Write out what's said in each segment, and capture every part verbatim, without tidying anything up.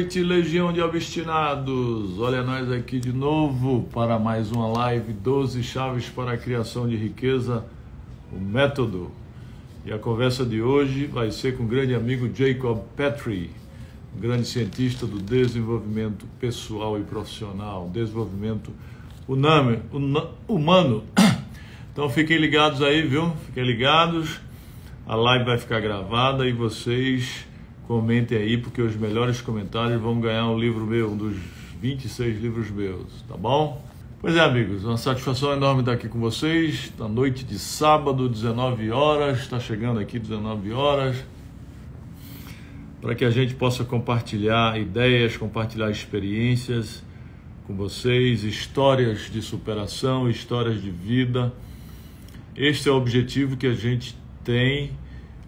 noite, legião de obstinados. Olha nós aqui de novo para mais uma live, doze chaves para a criação de riqueza, o método. E a conversa de hoje vai ser com o grande amigo Jacob Petry, grande cientista do desenvolvimento pessoal e profissional, desenvolvimento uname, una, humano. Então fiquem ligados aí, viu? Fiquem ligados. A live vai ficar gravada e vocês comentem aí, porque os melhores comentários vão ganhar um livro meu, um dos vinte e seis livros meus, tá bom? Pois é, amigos, uma satisfação enorme estar aqui com vocês, na noite de sábado, dezenove horas, está chegando aqui dezenove horas, para que a gente possa compartilhar ideias, compartilhar experiências com vocês, histórias de superação, histórias de vida. Este é o objetivo que a gente tem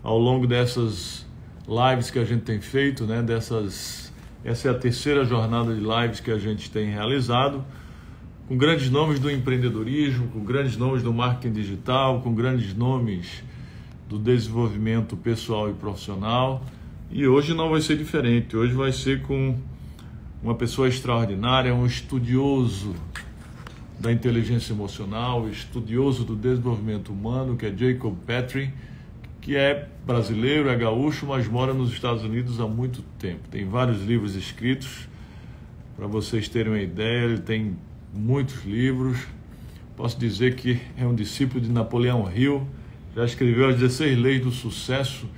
ao longo dessas lives que a gente tem feito, né? Dessas, essa é a terceira jornada de lives que a gente tem realizado, com grandes nomes do empreendedorismo, com grandes nomes do marketing digital, com grandes nomes do desenvolvimento pessoal e profissional. E hoje não vai ser diferente, hoje vai ser com uma pessoa extraordinária, um estudioso da inteligência emocional, estudioso do desenvolvimento humano, que é Jacob Petry, que é brasileiro, é gaúcho, mas mora nos Estados Unidos há muito tempo. Tem vários livros escritos, para vocês terem uma ideia, ele tem muitos livros. Posso dizer que é um discípulo de Napoleon Hill, já escreveu as dezesseis leis do sucesso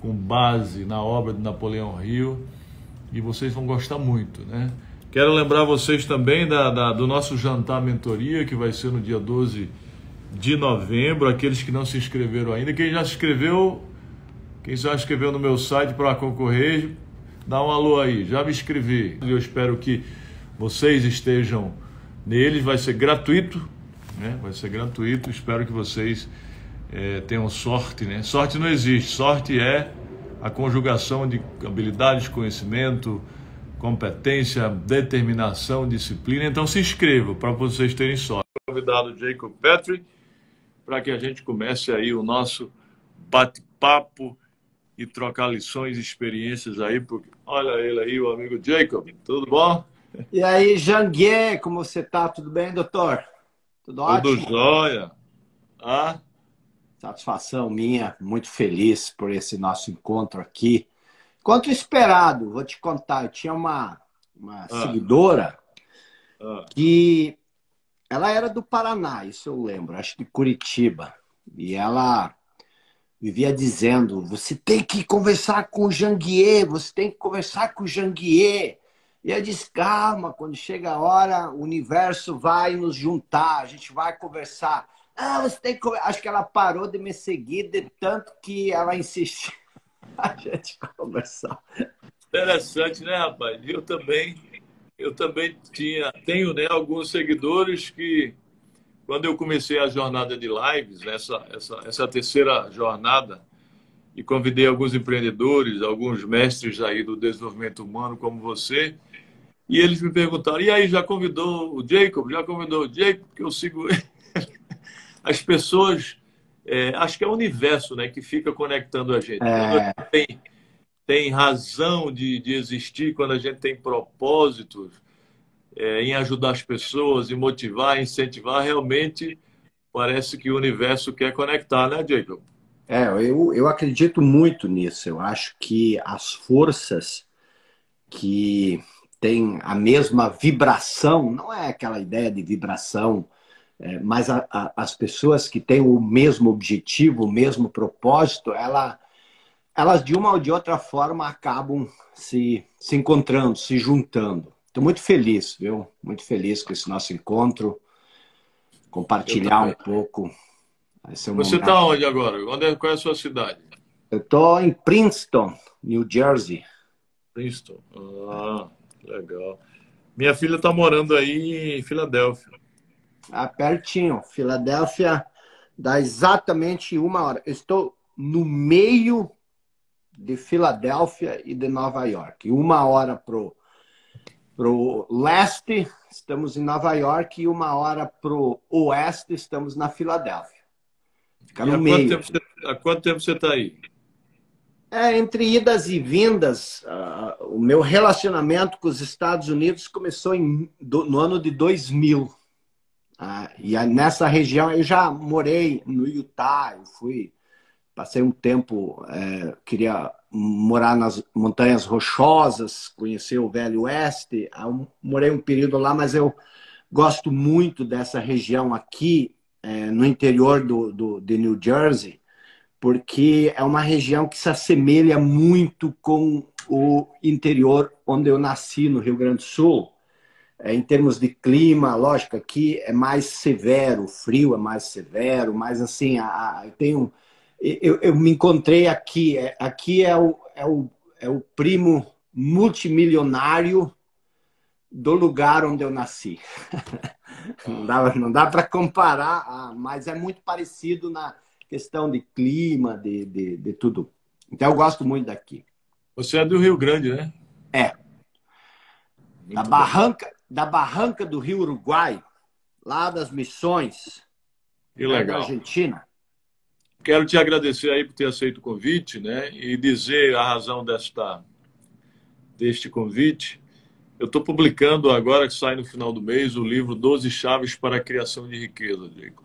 com base na obra de Napoleon Hill, e vocês vão gostar muito, né? Quero lembrar vocês também da, da, do nosso jantar mentoria, que vai ser no dia doze de novembro, aqueles que não se inscreveram ainda. Quem já se inscreveu, quem já se inscreveu no meu site para concorrer, dá um alô aí, já me inscrevi. Eu espero que vocês estejam neles, vai ser gratuito, né? Vai ser gratuito, espero que vocês é, tenham sorte, né? Sorte não existe, sorte é a conjugação de habilidades, conhecimento, competência, determinação, disciplina. Então se inscreva para vocês terem sorte. Convidado Jacob Petry, para que a gente comece aí o nosso bate-papo e trocar lições e experiências aí. Porque... Olha ele aí, o amigo Jacob, tudo bom? E aí, Janguiê, como você tá? Tudo bem, doutor? Tudo ótimo? Tudo jóia. Ah? Satisfação minha, muito feliz por esse nosso encontro aqui. Encontro esperado, vou te contar, eu tinha uma, uma ah. seguidora ah. que... Ela era do Paraná, isso eu lembro, acho de Curitiba. E ela vivia dizendo, você tem que conversar com o Janguiê, você tem que conversar com o Janguiê. E eu disse, calma, quando chega a hora, o universo vai nos juntar, a gente vai conversar. Ah, você tem que... Acho que ela parou de me seguir, de tanto que ela insistiu a gente conversar. Interessante, né, rapaz? Eu também... Eu também tinha, tenho né, alguns seguidores que, quando eu comecei a jornada de lives, né, essa, essa, essa terceira jornada, e convidei alguns empreendedores, alguns mestres aí do desenvolvimento humano, como você, e eles me perguntaram, e aí, já convidou o Jacob? Já convidou o Jacob? Porque eu sigo ele. As pessoas, é, acho que é o universo, né, que fica conectando a gente. É... Tem razão de, de existir quando a gente tem propósitos é, em ajudar as pessoas, em motivar, incentivar. Realmente parece que o universo quer conectar, né, Jacob? É, eu, eu acredito muito nisso. Eu acho que as forças que têm a mesma vibração, não é aquela ideia de vibração, é, mas a, a, as pessoas que têm o mesmo objetivo, o mesmo propósito, ela... elas de uma ou de outra forma acabam se, se encontrando, se juntando. Estou muito feliz, viu? Muito feliz com esse nosso encontro. Compartilhar um pouco. Você está onde agora? Onde é, qual é a sua cidade? Eu estou em Princeton, New Jersey. Princeton. Ah, legal. Minha filha está morando aí em Filadélfia. Ah, pertinho. Filadélfia dá exatamente uma hora. Eu estou no meio... de Filadélfia e de Nova York. Uma hora pro pro leste, estamos em Nova York, e uma hora pro oeste, estamos na Filadélfia. Fica no meio. Há quanto tempo você está aí? É, entre idas e vindas, uh, o meu relacionamento com os Estados Unidos começou em, do, no ano de dois mil. Ah, e nessa região eu já morei no Utah, eu fui, passei um tempo, é, queria morar nas Montanhas Rochosas, conhecer o Velho Oeste, eu morei um período lá, mas eu gosto muito dessa região aqui, é, no interior do, do, de New Jersey, porque é uma região que se assemelha muito com o interior onde eu nasci, no Rio Grande do Sul. Em termos de clima, lógico, aqui é mais severo, o frio é mais severo, mas assim, a, a, tem um, eu, eu me encontrei aqui, é, aqui é o, é, o, é o primo multimilionário do lugar onde eu nasci. Não dá, não dá para comparar, ah, mas é muito parecido na questão de clima, de, de, de tudo. Então eu gosto muito daqui. Você é do Rio Grande, né? É. Da barranca, da barranca do Rio Uruguai, lá das Missões, que legal. Da Argentina. Quero te agradecer aí por ter aceito o convite, né? E dizer a razão desta, deste convite. Eu estou publicando agora, que sai no final do mês, o livro doze Chaves para a Criação de Riqueza, Diego.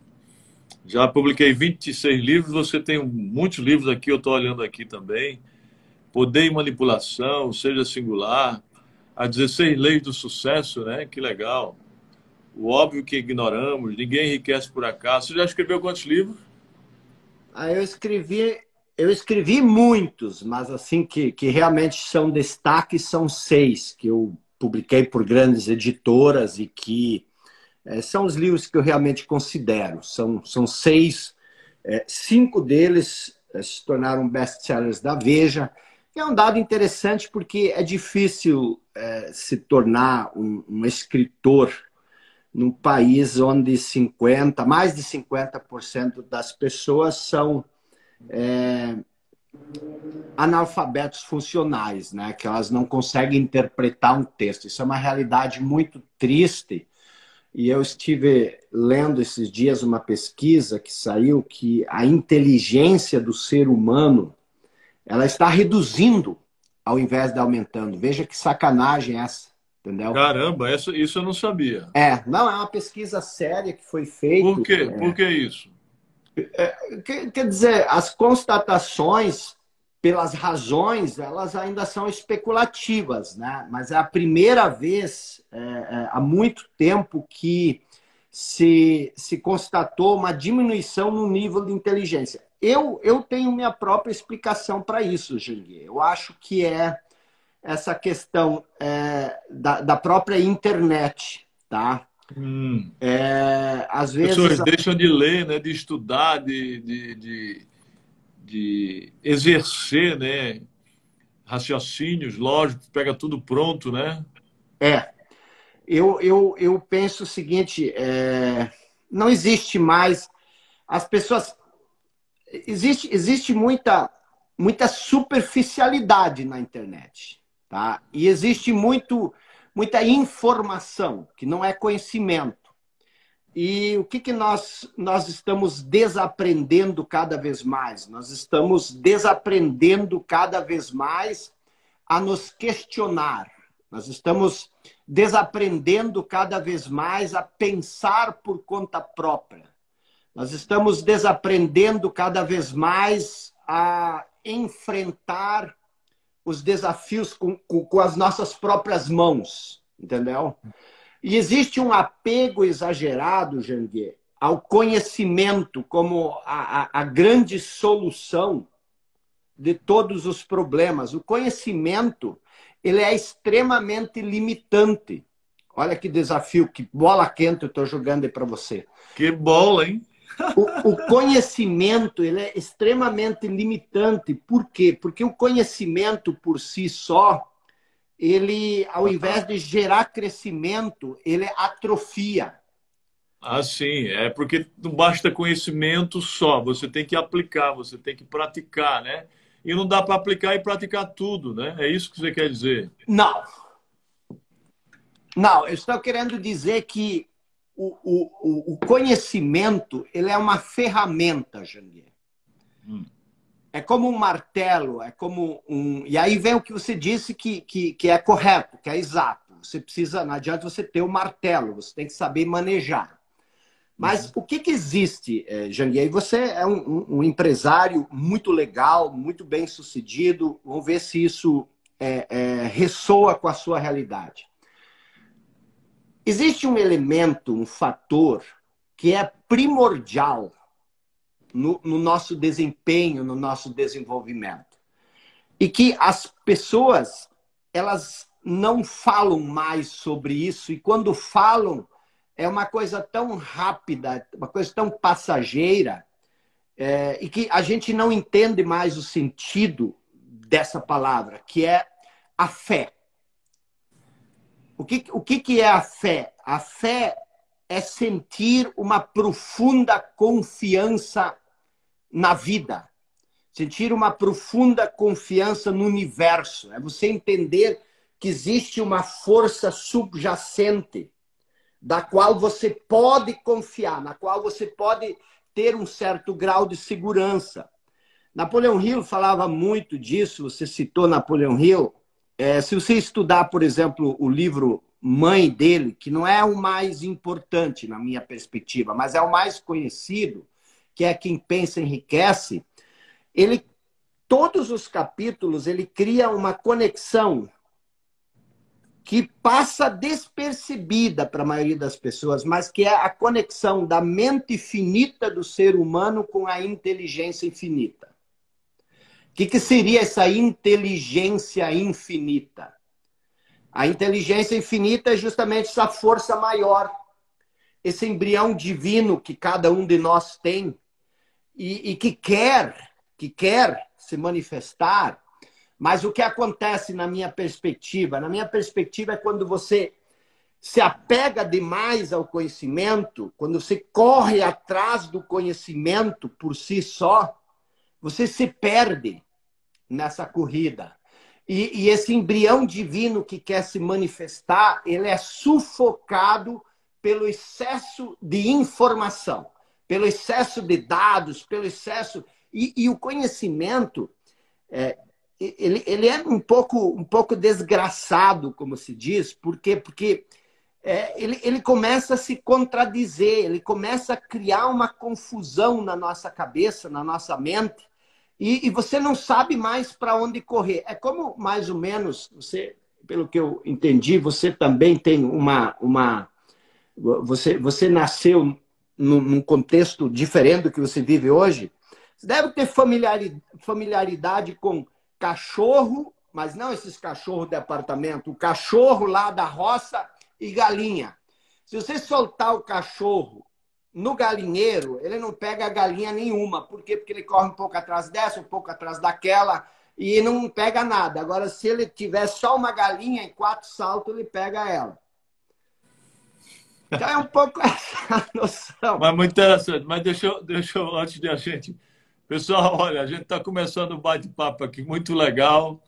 Já publiquei vinte e seis livros, você tem muitos livros aqui, eu estou olhando aqui também. Poder e Manipulação, Seja Singular... As dezesseis leis do sucesso, né? Que legal. O óbvio que ignoramos, ninguém enriquece por acaso. Você já escreveu quantos livros? Ah, eu escrevi, eu escrevi muitos, mas assim que, que realmente são destaques são seis que eu publiquei por grandes editoras e que é, são os livros que eu realmente considero. São, são seis, é, cinco deles é, se tornaram best-sellers da Veja. É um dado interessante porque é difícil é, se tornar um, um escritor num país onde cinquenta, mais de cinquenta por cento das pessoas são é, analfabetos funcionais, né? Que elas não conseguem interpretar um texto. Isso é uma realidade muito triste. E eu estive lendo esses dias uma pesquisa que saiu que a inteligência do ser humano ela está reduzindo ao invés de aumentando. Veja que sacanagem essa, entendeu? Caramba, isso, isso eu não sabia. É, não, é uma pesquisa séria que foi feita. Por quê? É, por que isso? É, quer, quer dizer, as constatações, pelas razões, elas ainda são especulativas, né? Mas é a primeira vez, é, é, há muito tempo, que se, se constatou uma diminuição no nível de inteligência. Eu, eu tenho minha própria explicação para isso, Janguiê. Eu acho que é essa questão é, da, da própria internet, tá? Hum. É, às vezes... As pessoas deixam de ler, né? De estudar, de, de, de, de exercer, né? Raciocínios, lógico, pega tudo pronto, né? É. Eu, eu, eu penso o seguinte, é... não existe mais... As pessoas... Existe, existe muita, muita superficialidade na internet, tá? E existe muito, muita informação, que não é conhecimento. E o que, que nós, nós estamos desaprendendo cada vez mais? Nós estamos desaprendendo cada vez mais a nos questionar. Nós estamos desaprendendo cada vez mais a pensar por conta própria. Nós estamos desaprendendo cada vez mais a enfrentar os desafios com, com, com as nossas próprias mãos, entendeu? E existe um apego exagerado, Janguiê, ao conhecimento como a, a, a grande solução de todos os problemas. O conhecimento ele é extremamente limitante. Olha que desafio, que bola quente eu estou jogando aí para você. Que bola, hein? O, o conhecimento ele é extremamente limitante. Por quê? Porque o conhecimento por si só, ele, ao invés de gerar crescimento, ele atrofia. Ah, sim. É porque não basta conhecimento só. Você tem que aplicar, você tem que praticar, né? E não dá para aplicar e praticar tudo, né? É isso que você quer dizer? Não. Não, eu estou querendo dizer que O, o, o conhecimento ele é uma ferramenta, Janguiê. Hum. é como um martelo, é como um... E aí vem o que você disse que, que, que é correto, que é exato. Você precisa, não adianta você ter o martelo, você tem que saber manejar. Mas uhum. o que, que existe, Janguiê? Você é um, um, um empresário muito legal, muito bem sucedido. Vamos ver se isso é, é, ressoa com a sua realidade. Existe um elemento, um fator que é primordial no, no nosso desempenho, no nosso desenvolvimento. E que as pessoas, elas não falam mais sobre isso. E quando falam, é uma coisa tão rápida, uma coisa tão passageira, é, e que a gente não entende mais o sentido dessa palavra, que é a fé. O que, o que, que é a fé? A fé é sentir uma profunda confiança na vida. Sentir uma profunda confiança no universo. É você entender que existe uma força subjacente da qual você pode confiar, na qual você pode ter um certo grau de segurança. Napoleon Hill falava muito disso, você citou Napoleon Hill. É, se você estudar, por exemplo, o livro Mãe dele, que não é o mais importante na minha perspectiva, mas é o mais conhecido, que é Quem Pensa Enriquece, ele, todos os capítulos ele cria uma conexão que passa despercebida para a maioria das pessoas, mas que é a conexão da mente finita do ser humano com a inteligência infinita. O que, que seria essa inteligência infinita? A inteligência infinita é justamente essa força maior, esse embrião divino que cada um de nós tem e, e que quer, que quer se manifestar. Mas o que acontece na minha perspectiva? Na minha perspectiva é quando você se apega demais ao conhecimento, quando você corre atrás do conhecimento por si só, você se perde nessa corrida. E, e esse embrião divino que quer se manifestar, ele é sufocado pelo excesso de informação, pelo excesso de dados, pelo excesso... E, e o conhecimento, é, ele, ele é um pouco, um pouco desgraçado, como se diz. Por quê? Porque é, ele, ele começa a se contradizer, ele começa a criar uma confusão na nossa cabeça, na nossa mente, e, e você não sabe mais para onde correr. É como, mais ou menos, você, pelo que eu entendi, você também tem uma... uma você, você nasceu num, num contexto diferente do que você vive hoje. Você deve ter familiaridade com cachorro, mas não esses cachorros de apartamento, o cachorro lá da roça... E galinha. Se você soltar o cachorro no galinheiro, ele não pega galinha nenhuma. Por quê? Porque ele corre um pouco atrás dessa, um pouco atrás daquela e não pega nada. Agora, se ele tiver só uma galinha, em quatro saltos, ele pega ela. Então é um pouco essa noção. Mas muito interessante. Mas deixa eu, deixa eu antes de a gente... Pessoal, olha, a gente está começando um bate-papo aqui muito legal.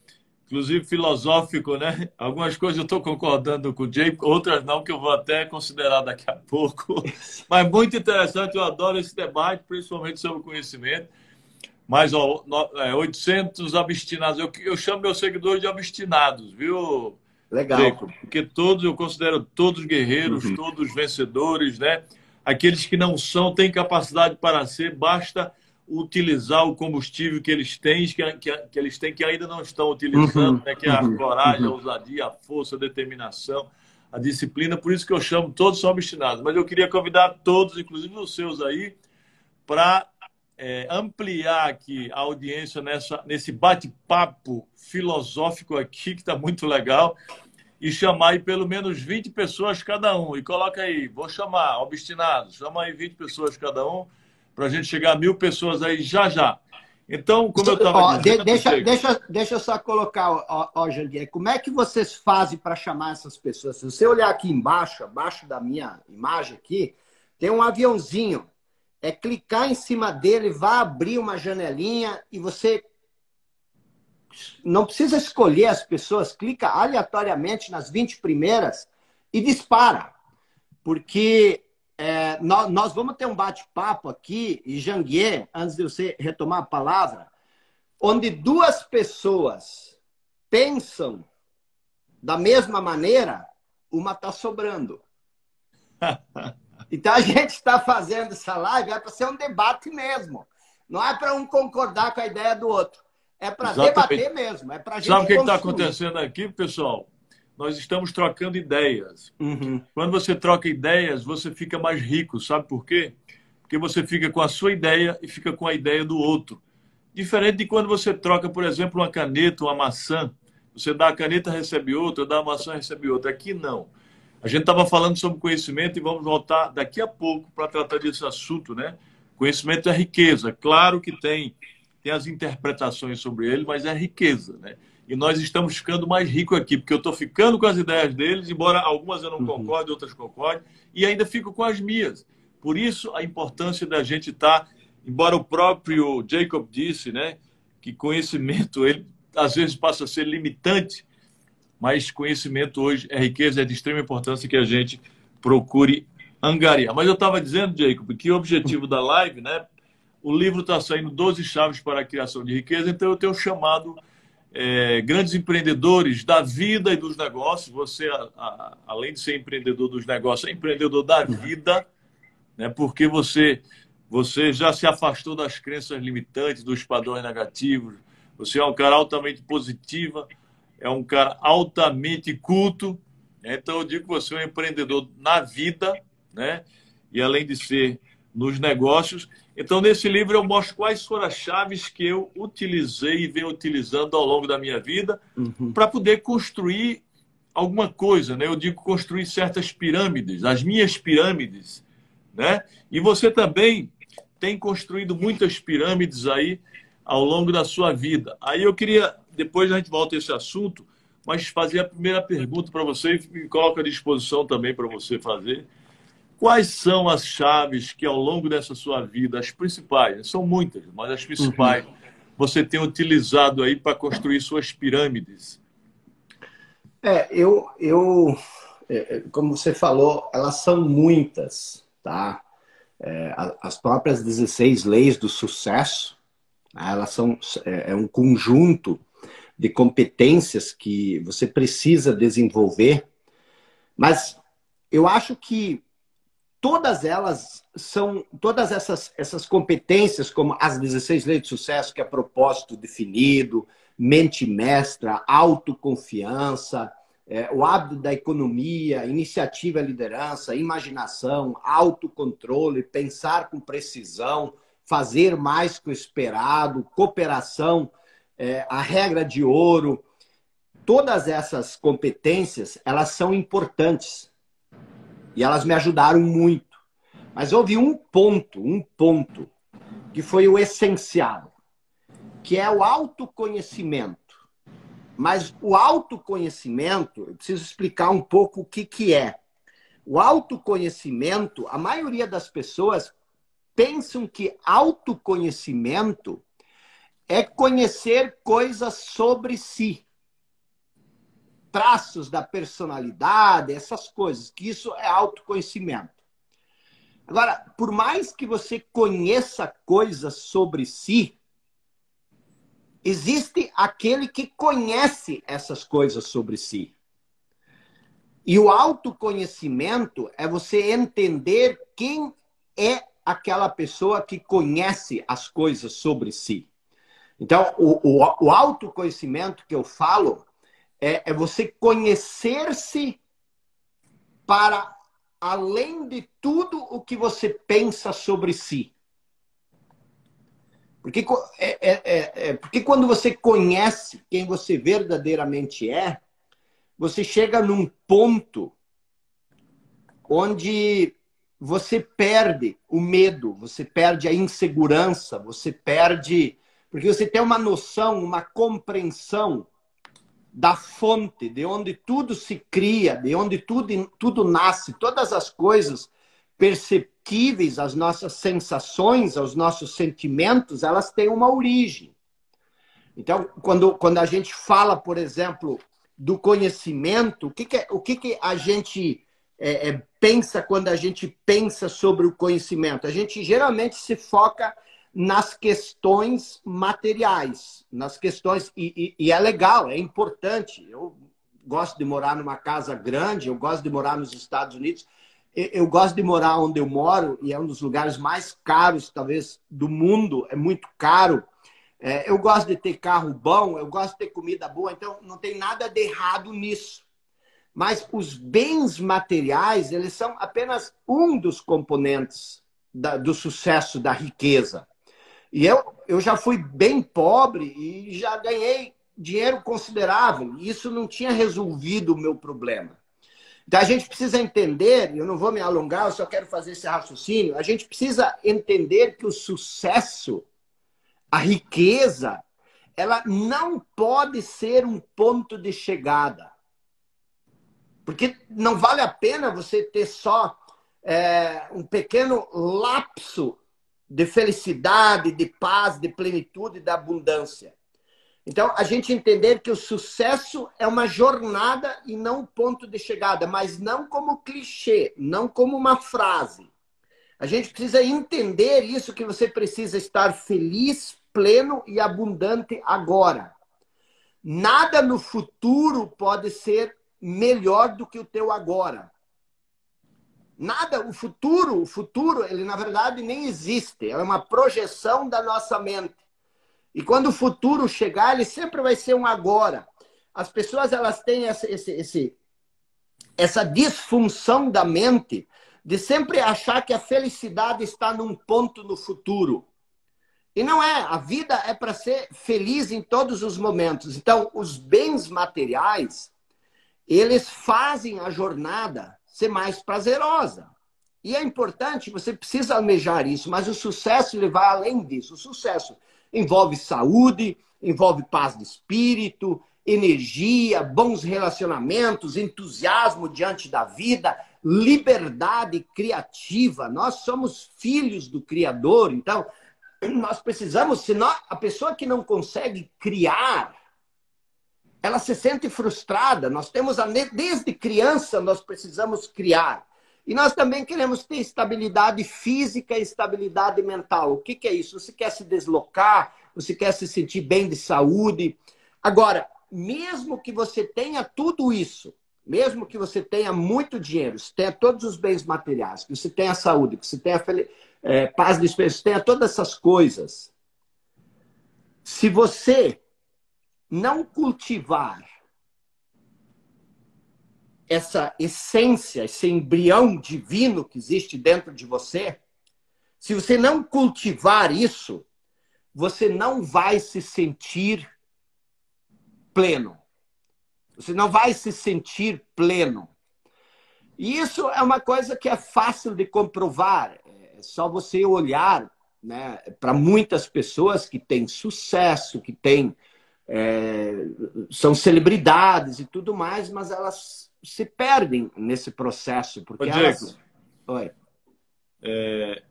Inclusive filosófico, né? Algumas coisas eu estou concordando com o Jay, outras não, que eu vou até considerar daqui a pouco. Mas muito interessante, eu adoro esse debate, principalmente sobre o conhecimento. Mas, ó, oitocentos obstinados, eu, eu chamo meus seguidores de obstinados, viu? Legal. Jay, porque todos, eu considero todos guerreiros, uhum. todos vencedores, né? Aqueles que não são, têm capacidade para ser, basta... utilizar o combustível que eles têm, que, que, que eles têm que ainda não estão utilizando, uhum, né? Que é a uhum, coragem, uhum. a ousadia, a força, a determinação, a disciplina. Por isso que eu chamo, todos são obstinados. Mas eu queria convidar todos, inclusive os seus aí, para é, ampliar aqui a audiência nessa, nesse bate-papo filosófico aqui, que está muito legal, e chamar aí pelo menos vinte pessoas cada um. E coloca aí, vou chamar, obstinados, chama aí vinte pessoas cada um, para a gente chegar a mil pessoas aí já já. Então, como eu estava dizendo... Deixa, deixa, deixa eu só colocar, ó, ó, Janguiê, como é que vocês fazem para chamar essas pessoas? Se você olhar aqui embaixo, abaixo da minha imagem aqui, tem um aviãozinho. É clicar em cima dele, vai abrir uma janelinha e você... Não precisa escolher as pessoas, clica aleatoriamente nas vinte primeiras e dispara. Porque... É, nós, nós vamos ter um bate-papo aqui, e Janguiê, antes de você retomar a palavra, onde duas pessoas pensam da mesma maneira, uma está sobrando. Então, a gente está fazendo essa live, é para ser um debate mesmo. Não é para um concordar com a ideia do outro. É para debater mesmo. É pra gente Sabe o que está acontecendo aqui, pessoal? Nós estamos trocando ideias. Uhum. Quando você troca ideias, você fica mais rico. Sabe por quê? Porque você fica com a sua ideia e fica com a ideia do outro. Diferente de quando você troca, por exemplo, uma caneta, uma maçã. Você dá a caneta, recebe outra. Dá a maçã, recebe outra. Aqui não. A gente estava falando sobre conhecimento e vamos voltar daqui a pouco para tratar desse assunto, né? Conhecimento é riqueza. Claro que tem, tem as interpretações sobre ele, mas é riqueza, né? E nós estamos ficando mais ricos aqui, porque eu estou ficando com as ideias deles, embora algumas eu não concorde, outras concorde, e ainda fico com as minhas. Por isso, a importância da gente estar, tá, embora o próprio Jacob disse, né, que conhecimento, ele às vezes passa a ser limitante, mas conhecimento hoje é riqueza, é de extrema importância que a gente procure angariar. Mas eu estava dizendo, Jacob, que o objetivo da live, né? O livro está saindo doze chaves para a criação de riqueza, então eu tenho chamado é, grandes empreendedores da vida e dos negócios. Você, a, a, além de ser empreendedor dos negócios, é empreendedor da vida, né? Porque você, você já se afastou das crenças limitantes, dos padrões negativos, você é um cara altamente positivo, é um cara altamente culto, né? Então eu digo que você é um empreendedor na vida, né? E além de ser nos negócios. Então, nesse livro eu mostro quais foram as chaves que eu utilizei e venho utilizando ao longo da minha vida, uhum, para poder construir alguma coisa, né? Eu digo construir certas pirâmides, as minhas pirâmides, né? E você também tem construído muitas pirâmides aí ao longo da sua vida. Aí eu queria... Depois a gente volta a esse assunto, mas fazer a primeira pergunta para você e me coloco à disposição também para você fazer. Quais são as chaves que ao longo dessa sua vida, as principais, são muitas, mas as principais, uhum, você tem utilizado aí para construir suas pirâmides? É, eu, eu, como você falou, elas são muitas, tá? É, as próprias dezesseis leis do sucesso, elas são é um conjunto de competências que você precisa desenvolver, mas eu acho que todas elas são, todas essas, essas competências, como as dezesseis leis de sucesso, que é propósito definido, mente mestra, autoconfiança, é, o hábito da economia, iniciativa e liderança, imaginação, autocontrole, pensar com precisão, fazer mais que o esperado, cooperação, é, a regra de ouro. Todas essas competências, elas são importantes. E elas me ajudaram muito. Mas houve um ponto, um ponto, que foi o essencial, que é o autoconhecimento. Mas o autoconhecimento, eu preciso explicar um pouco o que que é. O autoconhecimento, a maioria das pessoas pensam que autoconhecimento é conhecer coisas sobre si, traços da personalidade, essas coisas, que isso é autoconhecimento. Agora, por mais que você conheça coisas sobre si, existe aquele que conhece essas coisas sobre si. E o autoconhecimento é você entender quem é aquela pessoa que conhece as coisas sobre si. Então, o, o, o autoconhecimento que eu falo é, é você conhecer-se para além de tudo o que você pensa sobre si. Porque, é, é, é, porque quando você conhece quem você verdadeiramente é, você chega num ponto onde você perde o medo, você perde a insegurança, você perde... Porque você tem uma noção, uma compreensão da fonte, de onde tudo se cria, de onde tudo, tudo nasce. Todas as coisas perceptíveis, as nossas sensações, os nossos sentimentos, elas têm uma origem. Então, quando, quando a gente fala, por exemplo, do conhecimento, o que, que, o que, que a gente... É, é, pensa quando a gente pensa sobre o conhecimento. A gente geralmente se foca nas questões materiais, nas questões... E, e, e é legal, é importante. Eu gosto de morar numa casa grande, eu gosto de morar nos Estados Unidos, eu, eu gosto de morar onde eu moro, e é um dos lugares mais caros, talvez, do mundo, é muito caro. É, eu gosto de ter carro bom, eu gosto de ter comida boa, então não tem nada de errado nisso. Mas os bens materiais, eles são apenas um dos componentes da, do sucesso, da riqueza. E eu, eu já fui bem pobre e já ganhei dinheiro considerável. E isso não tinha resolvido o meu problema. Então, a gente precisa entender, eu não vou me alongar, eu só quero fazer esse raciocínio, a gente precisa entender que o sucesso, a riqueza, ela não pode ser um ponto de chegada. Porque não vale a pena você ter só é, um pequeno lapso de felicidade, de paz, de plenitude, da abundância. Então, a gente entender que o sucesso é uma jornada e não um ponto de chegada, mas não como clichê, não como uma frase. A gente precisa entender isso, que você precisa estar feliz, pleno e abundante agora. Nada no futuro pode ser melhor do que o teu agora. Nada, o futuro, o futuro, ele na verdade nem existe, é uma projeção da nossa mente. E quando o futuro chegar, ele sempre vai ser um agora. As pessoas, elas têm essa, esse, esse, essa disfunção da mente de sempre achar que a felicidade está num ponto no futuro. E não é, a vida é para ser feliz em todos os momentos. Então, os bens materiais, eles fazem a jornada ser mais prazerosa. E é importante, você precisa almejar isso, mas o sucesso, ele vai além disso. O sucesso envolve saúde, envolve paz de espírito, energia, bons relacionamentos, entusiasmo diante da vida, liberdade criativa. Nós somos filhos do Criador, então nós precisamos, senão a pessoa que não consegue criar, ela se sente frustrada. Nós temos, a, desde criança, nós precisamos criar. E nós também queremos ter estabilidade física e estabilidade mental. O que, que é isso? Você quer se deslocar, você quer se sentir bem de saúde. Agora, mesmo que você tenha tudo isso, mesmo que você tenha muito dinheiro, você tenha todos os bens materiais, que você tenha saúde, que você tenha é, paz de espírito, você tenha todas essas coisas, se você não cultivar essa essência, esse embrião divino que existe dentro de você, se você não cultivar isso, você não vai se sentir pleno. Você não vai se sentir pleno. E isso é uma coisa que é fácil de comprovar. É só você olhar, né, para muitas pessoas que têm sucesso, que têm... É, são celebridades e tudo mais, mas elas se perdem nesse processo. Porque Ô, Diego, elas... Oi. É,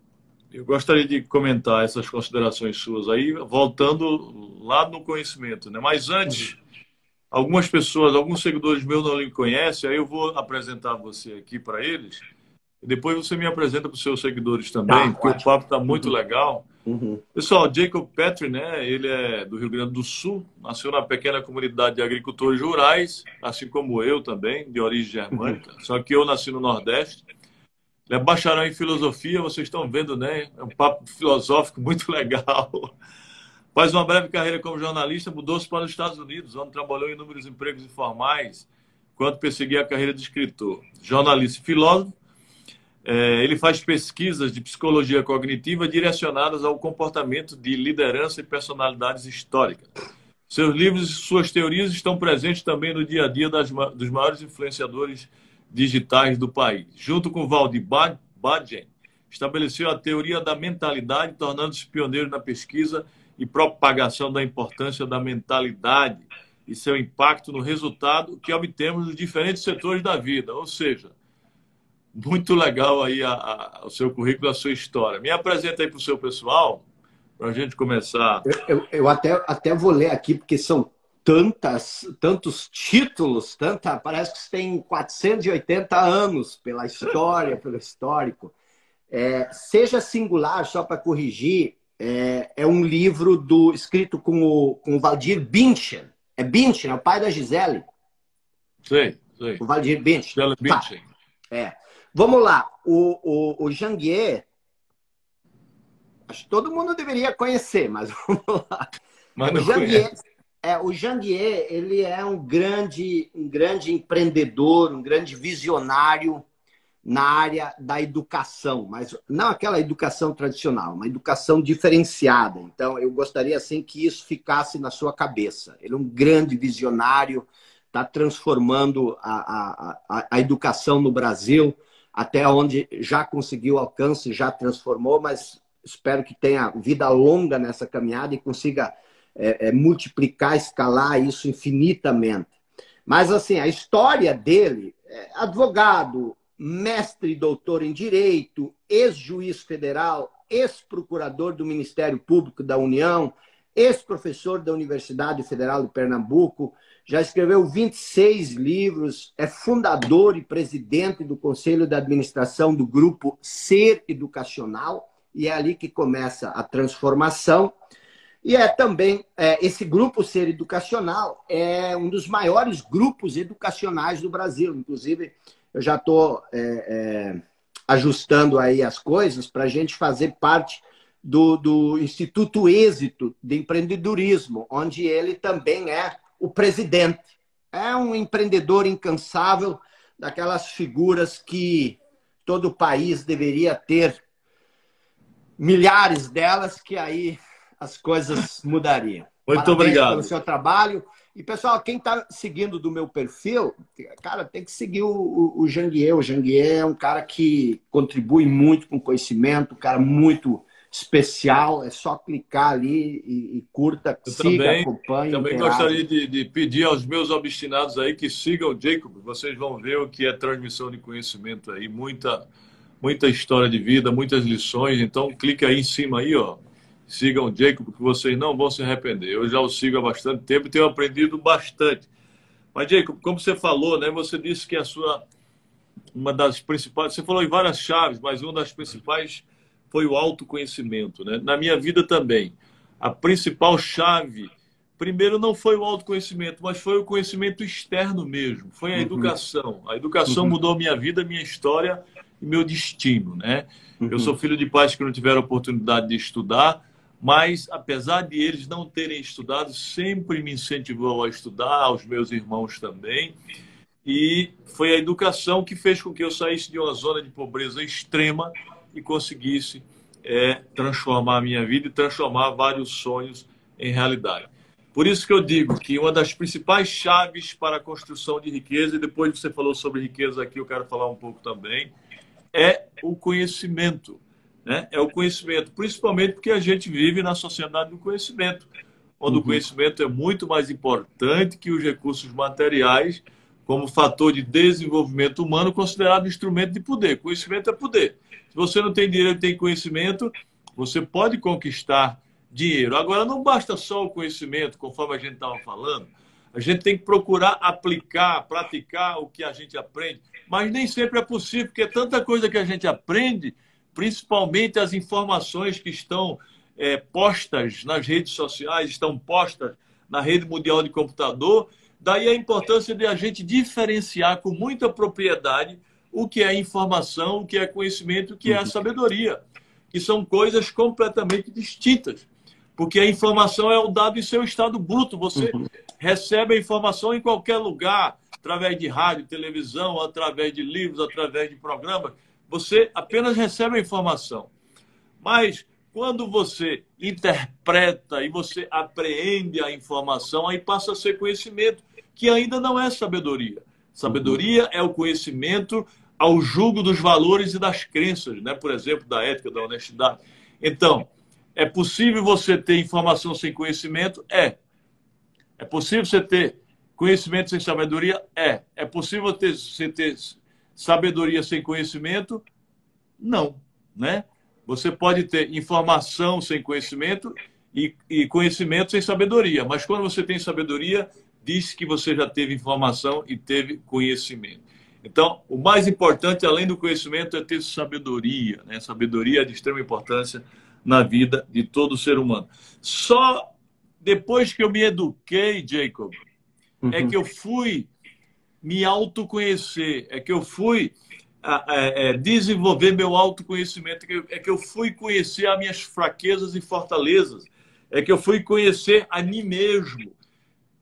eu gostaria de comentar essas considerações suas aí, voltando lá no conhecimento, né? Mas antes, algumas pessoas, alguns seguidores meus não lhe conhecem, aí eu vou apresentar você aqui para eles, e depois você me apresenta para os seus seguidores também, tá, porque ótimo. O papo está muito uhum. legal. Uhum. Pessoal, Jacob Petry, né? Ele é do Rio Grande do Sul, nasceu na pequena comunidade de agricultores rurais, assim como eu também, de origem germânica, uhum. só que eu nasci no Nordeste. Ele é bacharel em filosofia, vocês estão vendo, né? É um papo filosófico muito legal. Faz uma breve carreira como jornalista, mudou-se para os Estados Unidos, onde trabalhou em inúmeros empregos informais, enquanto perseguia a carreira de escritor, jornalista e filósofo. É, ele faz pesquisas de psicologia cognitiva direcionadas ao comportamento de liderança e personalidades históricas. Seus livros e suas teorias estão presentes também no dia a dia das, dos maiores influenciadores digitais do país. Junto com Waldir Bündchen, estabeleceu a teoria da mentalidade, tornando-se pioneiro na pesquisa e propagação da importância da mentalidade e seu impacto no resultado que obtemos nos diferentes setores da vida, ou seja... Muito legal aí a, a, o seu currículo, a sua história. Me apresenta aí para o seu pessoal, para a gente começar. Eu, eu, eu até, até vou ler aqui, porque são tantas, tantos títulos, tanta, parece que você tem quatrocentos e oitenta anos pela história, pelo histórico. É, seja singular, só para corrigir, É, é um livro do, escrito com o, com o Waldir Bündchen. É Bündchen, é o pai da Gisele. Sei, sei. O Waldir Bündchen. Gisele Bündchen. Tá. É. Vamos lá. O, o, o Janguiê, acho que todo mundo deveria conhecer, mas vamos lá. Mas não conheço. É, o Janguiê, ele é um grande, um grande empreendedor, um grande visionário na área da educação, mas não aquela educação tradicional, uma educação diferenciada. Então, eu gostaria assim que isso ficasse na sua cabeça. Ele é um grande visionário, está transformando a, a, a, a educação no Brasil, até onde já conseguiu alcance, já transformou, mas espero que tenha vida longa nessa caminhada e consiga é, é, multiplicar, escalar isso infinitamente. Mas, assim, a história dele é advogado, mestre e doutor em Direito, ex-juiz federal, ex-procurador do Ministério Público da União, ex-professor da Universidade Federal de Pernambuco, já escreveu vinte e seis livros, é fundador e presidente do Conselho de Administração do Grupo Ser Educacional, e é ali que começa a transformação. E é também, é, esse Grupo Ser Educacional é um dos maiores grupos educacionais do Brasil, inclusive... Eu já estou é, é, ajustando aí as coisas para a gente fazer parte do, do Instituto Êxito de Empreendedorismo, onde ele também é o presidente. É um empreendedor incansável, daquelas figuras que todo o país deveria ter milhares delas, que aí as coisas mudariam. Muito parabéns obrigado pelo seu trabalho. E, pessoal, quem está seguindo do meu perfil, cara, tem que seguir o, o, o Janguiê. O Janguiê é um cara que contribui muito com conhecimento, um cara muito especial. É só clicar ali e, e curta, eu siga, também, acompanhe. Também interage. Gostaria de, de pedir aos meus obstinados aí que sigam o Jacob. Vocês vão ver o que é transmissão de conhecimento aí. Muita, muita história de vida, muitas lições. Então, clica aí em cima aí, ó. Sigam o Jacob, porque vocês não vão se arrepender. Eu já o sigo há bastante tempo e tenho aprendido bastante. Mas, Jacob, como você falou, né? Você disse que a sua... Uma das principais... Você falou em várias chaves, mas uma das principais foi o autoconhecimento, né? Na minha vida também. A principal chave, primeiro, não foi o autoconhecimento, mas foi o conhecimento externo mesmo. Foi a uhum. educação. A educação uhum. mudou minha vida, minha história e meu destino, né? Uhum. Eu sou filho de pais que não tiveram oportunidade de estudar, mas, apesar de eles não terem estudado, sempre me incentivou a estudar, aos meus irmãos também. E foi a educação que fez com que eu saísse de uma zona de pobreza extrema e conseguisse é, transformar a minha vida e transformar vários sonhos em realidade. Por isso que eu digo que uma das principais chaves para a construção de riqueza, e depois você falou sobre riqueza aqui, eu quero falar um pouco também, é o conhecimento. Né? É o conhecimento, principalmente porque a gente vive na sociedade do conhecimento, onde uhum. o conhecimento é muito mais importante que os recursos materiais como fator de desenvolvimento humano, considerado instrumento de poder. Conhecimento é poder. Se você não tem dinheiro e tem conhecimento, você pode conquistar dinheiro. Agora, não basta só o conhecimento, conforme a gente estava falando. A gente tem que procurar aplicar, praticar o que a gente aprende, mas nem sempre é possível, porque é tanta coisa que a gente aprende, principalmente as informações que estão é, postas nas redes sociais, estão postas na rede mundial de computador. Daí a importância de a gente diferenciar com muita propriedade o que é informação, o que é conhecimento, o que é sabedoria, que são coisas completamente distintas. Porque a informação é o dado em seu estado bruto. Você recebe a informação em qualquer lugar, através de rádio, televisão, através de livros, através de programas. Você apenas recebe a informação. Mas quando você interpreta e você apreende a informação, aí passa a ser conhecimento, que ainda não é sabedoria. Sabedoria é o conhecimento ao julgo dos valores e das crenças, né? Por exemplo, da ética, da honestidade. Então, é possível você ter informação sem conhecimento? É. É possível você ter conhecimento sem sabedoria? É. É possível você ter... sabedoria sem conhecimento? Não, né? Você pode ter informação sem conhecimento e, e conhecimento sem sabedoria, mas quando você tem sabedoria, diz que você já teve informação e teve conhecimento. Então, o mais importante, além do conhecimento, é ter sabedoria, né? Sabedoria é de extrema importância na vida de todo ser humano. Só depois que eu me eduquei, Jacob, uhum. é que eu fui me autoconhecer, é que eu fui a, a, a desenvolver meu autoconhecimento, é que, eu, é que eu fui conhecer as minhas fraquezas e fortalezas, é que eu fui conhecer a mim mesmo.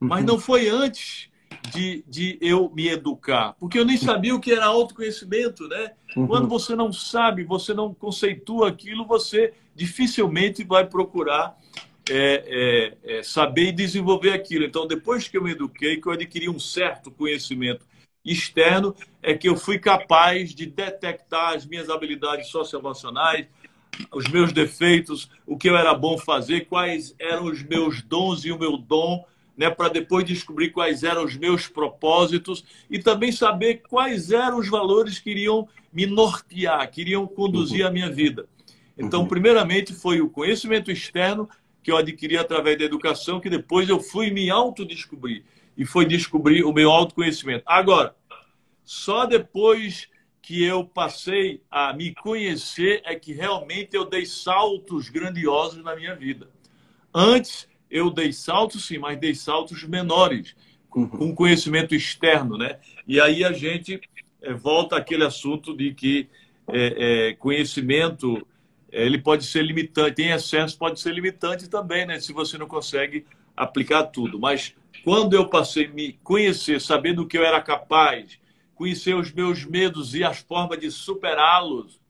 Uhum. Mas não foi antes de, de eu me educar, porque eu nem sabia o que era autoconhecimento, né? Uhum. Quando você não sabe, você não conceitua aquilo, você dificilmente vai procurar É, é, é saber e desenvolver aquilo. Então, depois que eu me eduquei, que eu adquiri um certo conhecimento externo, é que eu fui capaz de detectar as minhas habilidades socioemocionais, os meus defeitos, o que eu era bom fazer, quais eram os meus dons e o meu dom, né, para depois descobrir quais eram os meus propósitos e também saber quais eram os valores que iriam me nortear, que iriam conduzir a minha vida. Então, primeiramente, foi o conhecimento externo que eu adquiri através da educação, que depois eu fui me autodescobrir. E foi descobrir o meu autoconhecimento. Agora, só depois que eu passei a me conhecer é que realmente eu dei saltos grandiosos na minha vida. Antes, eu dei saltos, sim, mas dei saltos menores, com, com conhecimento externo, né? E aí a gente é, volta àquele assunto de que é, é, conhecimento... ele pode ser limitante, em excesso pode ser limitante também, né? Se você não consegue aplicar tudo. Mas quando eu passei a me conhecer, sabendo o que eu era capaz, conhecer os meus medos e as formas de superá-los,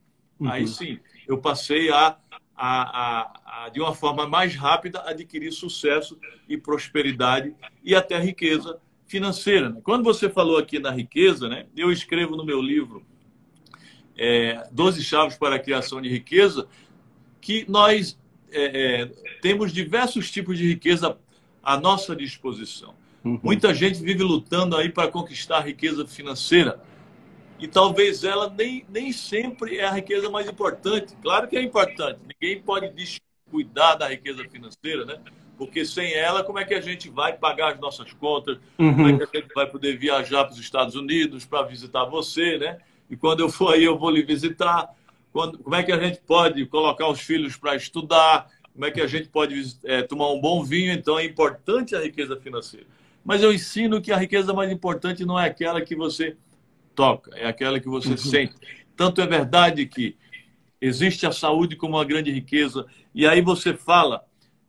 uhum. aí sim, eu passei a, a, a, a, de uma forma mais rápida, adquirir sucesso e prosperidade e até riqueza financeira. Quando você falou aqui na riqueza, né? Eu escrevo no meu livro, É, doze chaves para a criação de riqueza, que nós é, é, temos diversos tipos de riqueza à nossa disposição. Uhum. Muita gente vive lutando aí para conquistar a riqueza financeira e talvez ela nem, nem sempre é a riqueza mais importante. Claro que é importante, ninguém pode descuidar da riqueza financeira, né? Porque sem ela, como é que a gente vai pagar as nossas contas? Uhum. Como é que a gente vai poder viajar para os Estados Unidos para visitar você, né? E quando eu for aí, eu vou lhe visitar. Quando, como é que a gente pode colocar os filhos para estudar? Como é que a gente pode é, tomar um bom vinho? Então, é importante a riqueza financeira. Mas eu ensino que a riqueza mais importante não é aquela que você toca, é aquela que você uhum. sente. Tanto é verdade que existe a saúde como uma grande riqueza. E aí você fala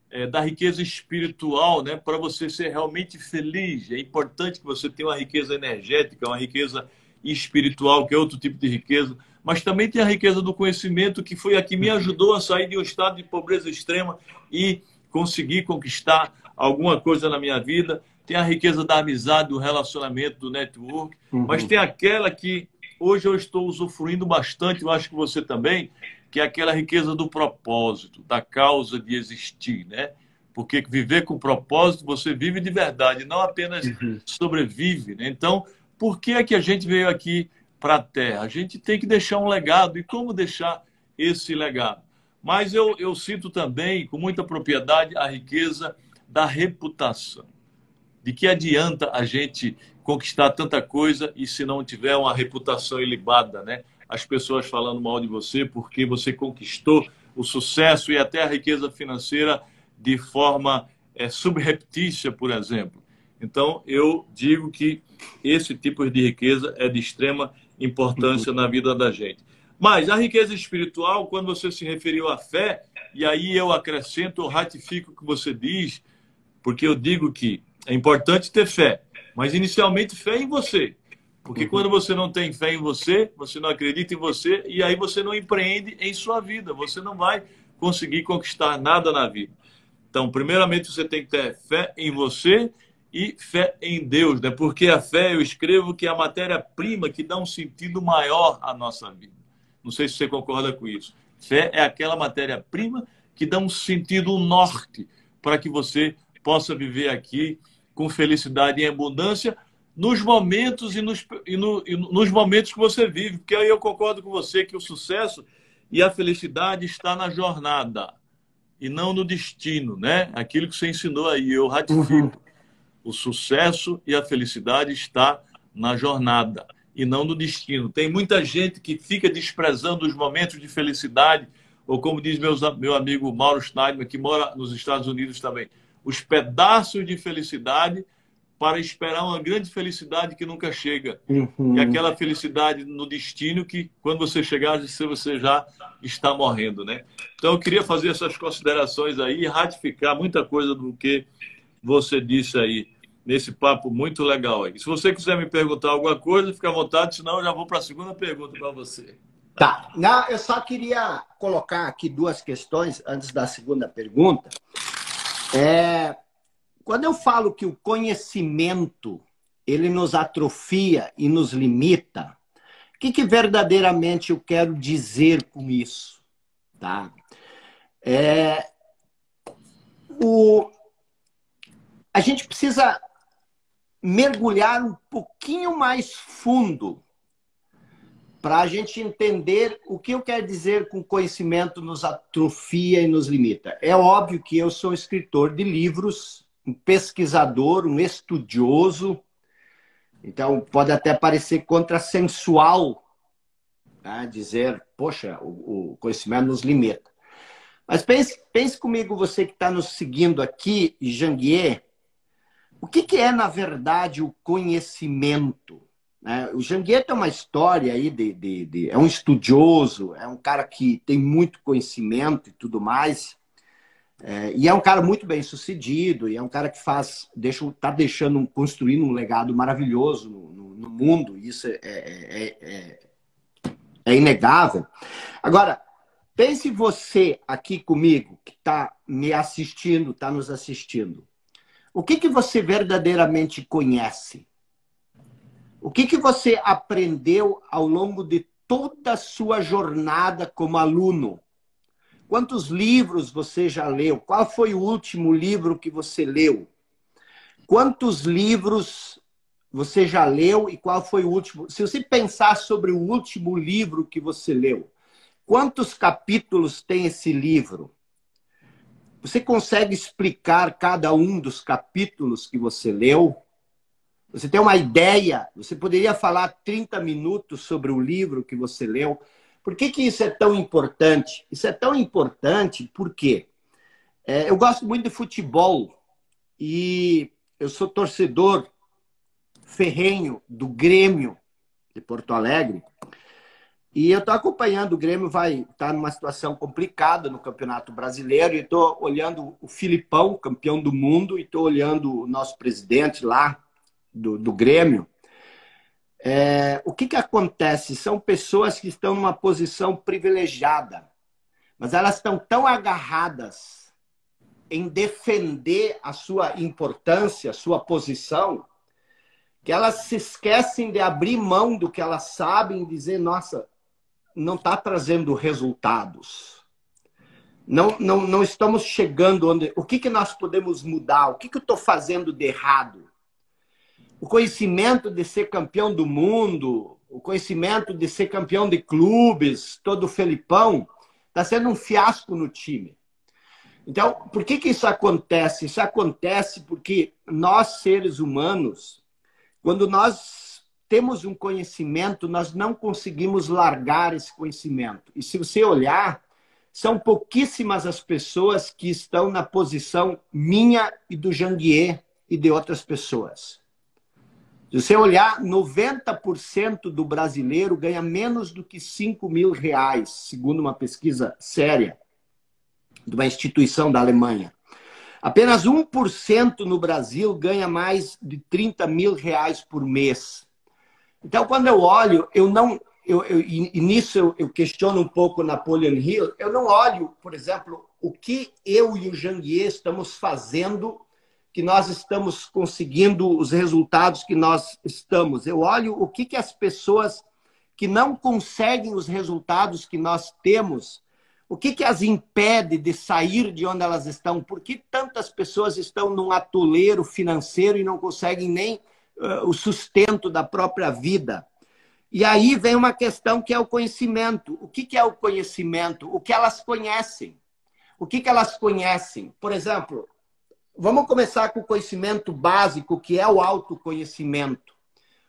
é, da riqueza espiritual, né? Para você ser realmente feliz. É importante que você tenha uma riqueza energética, uma riqueza espiritual, que é outro tipo de riqueza, mas também tem a riqueza do conhecimento, que foi a que me ajudou a sair de um estado de pobreza extrema e conseguir conquistar alguma coisa na minha vida. Tem a riqueza da amizade, do relacionamento, do network, uhum. mas tem aquela que hoje eu estou usufruindo bastante, eu acho que você também, que é aquela riqueza do propósito, da causa de existir, né? Porque viver com propósito, você vive de verdade, não apenas uhum. sobrevive, né? Então, por que é que a gente veio aqui para a Terra? A gente tem que deixar um legado. E como deixar esse legado? Mas eu, eu cito também, com muita propriedade, a riqueza da reputação. De que adianta a gente conquistar tanta coisa e se não tiver uma reputação ilibada, né? As pessoas falando mal de você porque você conquistou o sucesso e até a riqueza financeira de forma é, subreptícia, por exemplo. Então, eu digo que esse tipo de riqueza é de extrema importância na vida da gente. Mas a riqueza espiritual, quando você se referiu à fé, e aí eu acrescento, eu ratifico o que você diz, porque eu digo que é importante ter fé, mas inicialmente fé em você. Porque quando você não tem fé em você, você não acredita em você, e aí você não empreende em sua vida, você não vai conseguir conquistar nada na vida. Então, primeiramente, você tem que ter fé em você e fé em Deus, né? Porque a fé, eu escrevo que é a matéria-prima que dá um sentido maior à nossa vida. Não sei se você concorda com isso. Fé é aquela matéria-prima que dá um sentido, um norte, para que você possa viver aqui com felicidade e abundância nos momentos e nos, e no, e nos momentos que você vive. Porque aí eu concordo com você que o sucesso e a felicidade está na jornada e não no destino, né? Aquilo que você ensinou aí, eu ratifico. Uhum. O sucesso e a felicidade está na jornada e não no destino. Tem muita gente que fica desprezando os momentos de felicidade, Ou como diz meus, meu amigo Mauro Steinman, que mora nos Estados Unidos também, os pedaços de felicidade para esperar uma grande felicidade que nunca chega. Uhum. E aquela felicidade no destino que, quando você chegar, você já está morrendo, né? Então, eu queria fazer essas considerações aí e ratificar muita coisa do que você disse aí, nesse papo muito legal aí. Se você quiser me perguntar alguma coisa, fica à vontade, senão eu já vou para a segunda pergunta para você. Tá. Não, eu só queria colocar aqui duas questões antes da segunda pergunta. É... Quando eu falo que o conhecimento ele nos atrofia e nos limita, o que, que verdadeiramente eu quero dizer com isso? Tá? É, o, a gente precisa mergulhar um pouquinho mais fundo para a gente entender o que eu quero dizer com conhecimento nos atrofia e nos limita. É óbvio que eu sou escritor de livros, um pesquisador, um estudioso, então pode até parecer contrassensual, né? Dizer, poxa, o, o conhecimento nos limita. Mas pense, pense comigo, você que está nos seguindo aqui, Janguiê, o que, que é, na verdade, o conhecimento? Né? O Janguiê tem uma história aí, de, de, de, é um estudioso, é um cara que tem muito conhecimento e tudo mais. É, e é um cara muito bem sucedido, e é um cara que faz, deixa, tá deixando, construindo um legado maravilhoso no, no, no mundo, e isso é, é, é, é inegável. Agora, pense você aqui comigo, que está me assistindo, está nos assistindo. O que, que você verdadeiramente conhece? O que, que você aprendeu ao longo de toda a sua jornada como aluno? Quantos livros você já leu? Qual foi o último livro que você leu? Quantos livros você já leu e qual foi o último? Se você pensar sobre o último livro que você leu, quantos capítulos tem esse livro? Você consegue explicar cada um dos capítulos que você leu? Você tem uma ideia? Você poderia falar trinta minutos sobre o livro que você leu? Por que, que isso é tão importante? Isso é tão importante porque é, eu gosto muito de futebol e eu sou torcedor ferrenho do Grêmio de Porto Alegre e eu estou acompanhando o Grêmio, vai estar numa situação complicada no Campeonato Brasileiro, e estou olhando o Felipão, campeão do mundo, e estou olhando o nosso presidente lá do, do Grêmio. É, o que, que acontece? São pessoas que estão numa posição privilegiada, mas elas estão tão agarradas em defender a sua importância, a sua posição, que elas se esquecem de abrir mão do que elas sabem e dizer, nossa, não está trazendo resultados. Não, não, não estamos chegando onde... O que, que nós podemos mudar? O que, que eu estou fazendo de errado? O conhecimento de ser campeão do mundo, o conhecimento de ser campeão de clubes, todo o Felipão, está sendo um fiasco no time. Então, por que, que isso acontece? Isso acontece porque nós, seres humanos, quando nós temos um conhecimento, nós não conseguimos largar esse conhecimento. E se você olhar, são pouquíssimas as pessoas que estão na posição minha e do Janguiê e de outras pessoas. Se você olhar, noventa por cento do brasileiro ganha menos do que cinco mil reais, segundo uma pesquisa séria de uma instituição da Alemanha. Apenas um por cento no Brasil ganha mais de trinta mil reais por mês. Então, quando eu olho, eu não... Eu, eu, e nisso eu, eu questiono um pouco Napoleon Hill, eu não olho, por exemplo, o que eu e o Janguiê estamos fazendo, que nós estamos conseguindo os resultados que nós estamos. Eu olho o que, que as pessoas que não conseguem os resultados que nós temos, o que, que as impede de sair de onde elas estão? Por que tantas pessoas estão num atoleiro financeiro e não conseguem nem uh, o sustento da própria vida? E aí vem uma questão que é o conhecimento. O que, que é o conhecimento? O que elas conhecem? O que, que elas conhecem? Por exemplo... Vamos começar com o conhecimento básico, que é o autoconhecimento.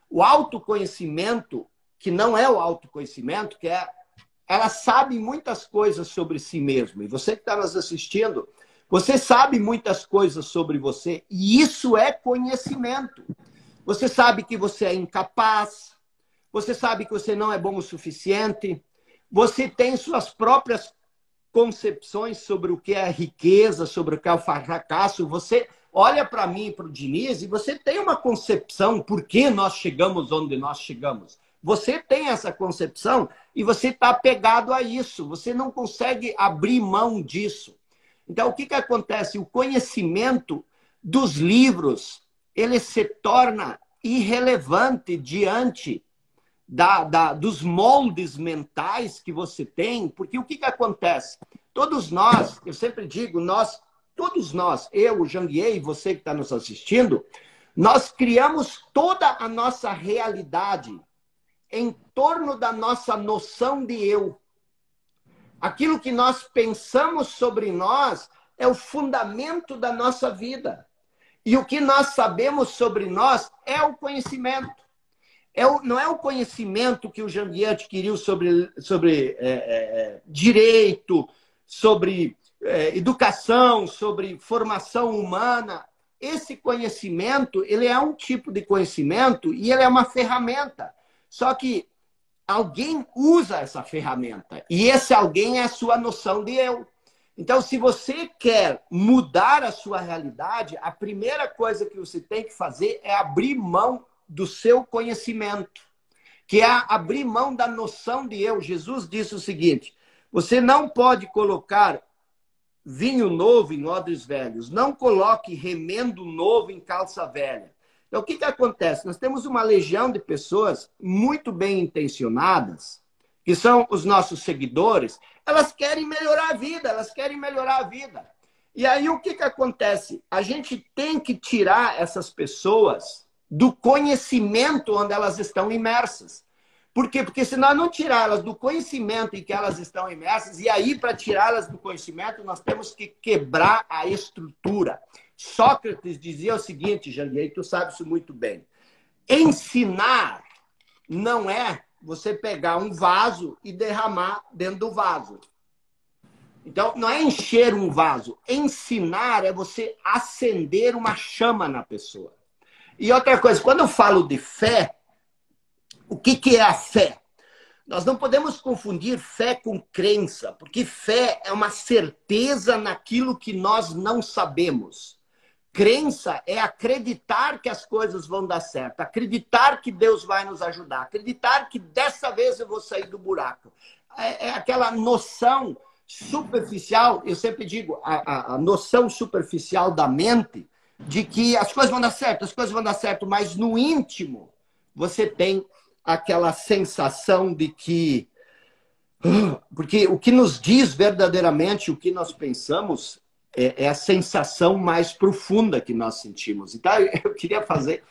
O autoconhecimento, que não é o autoconhecimento, que é ela sabe muitas coisas sobre si mesma. E você que está nos assistindo, você sabe muitas coisas sobre você. E isso é conhecimento. Você sabe que você é incapaz. Você sabe que você não é bom o suficiente. Você tem suas próprias concepções sobre o que é a riqueza, sobre o que é o fracasso. Você olha para mim e para o Diniz e você tem uma concepção por que nós chegamos onde nós chegamos. Você tem essa concepção e você está apegado a isso. Você não consegue abrir mão disso. Então, o que, que acontece? O conhecimento dos livros, ele se torna irrelevante diante da, da, dos moldes mentais que você tem. Porque o que, que acontece? Todos nós, eu sempre digo, nós, todos nós, eu, o Janguiê e você que está nos assistindo, nós criamos toda a nossa realidade em torno da nossa noção de eu. Aquilo que nós pensamos sobre nós é o fundamento da nossa vida. E o que nós sabemos sobre nós é o conhecimento. É o, não é o conhecimento que o Janguiê adquiriu sobre, sobre é, é, direito, sobre é, educação, sobre formação humana. Esse conhecimento, ele é um tipo de conhecimento e ele é uma ferramenta. Só que alguém usa essa ferramenta e esse alguém é a sua noção de eu. Então, se você quer mudar a sua realidade, a primeira coisa que você tem que fazer é abrir mão do seu conhecimento, que é abrir mão da noção de eu. Jesus disse o seguinte: você não pode colocar vinho novo em odres velhos, não coloque remendo novo em calça velha. Então, o que, que acontece? Nós temos uma legião de pessoas muito bem intencionadas, que são os nossos seguidores. Elas querem melhorar a vida, elas querem melhorar a vida. E aí, o que, que acontece? A gente tem que tirar essas pessoas do conhecimento onde elas estão imersas. Por quê? Porque se nós não tirá-las do conhecimento em que elas estão imersas, e aí, para tirá-las do conhecimento, nós temos que quebrar a estrutura. Sócrates dizia o seguinte, Janguiê, tu sabe isso muito bem. Ensinar não é você pegar um vaso e derramar dentro do vaso. Então, não é encher um vaso. Ensinar é você acender uma chama na pessoa. E outra coisa, quando eu falo de fé, o que, que é a fé? Nós não podemos confundir fé com crença, porque fé é uma certeza naquilo que nós não sabemos. Crença é acreditar que as coisas vão dar certo, acreditar que Deus vai nos ajudar, acreditar que dessa vez eu vou sair do buraco. É aquela noção superficial, eu sempre digo, a, a, a noção superficial da mente, de que as coisas vão dar certo, as coisas vão dar certo, mas no íntimo você tem aquela sensação de que... Porque o que nos diz verdadeiramente o que nós pensamos... é a sensação mais profunda que nós sentimos. Então, eu queria fazer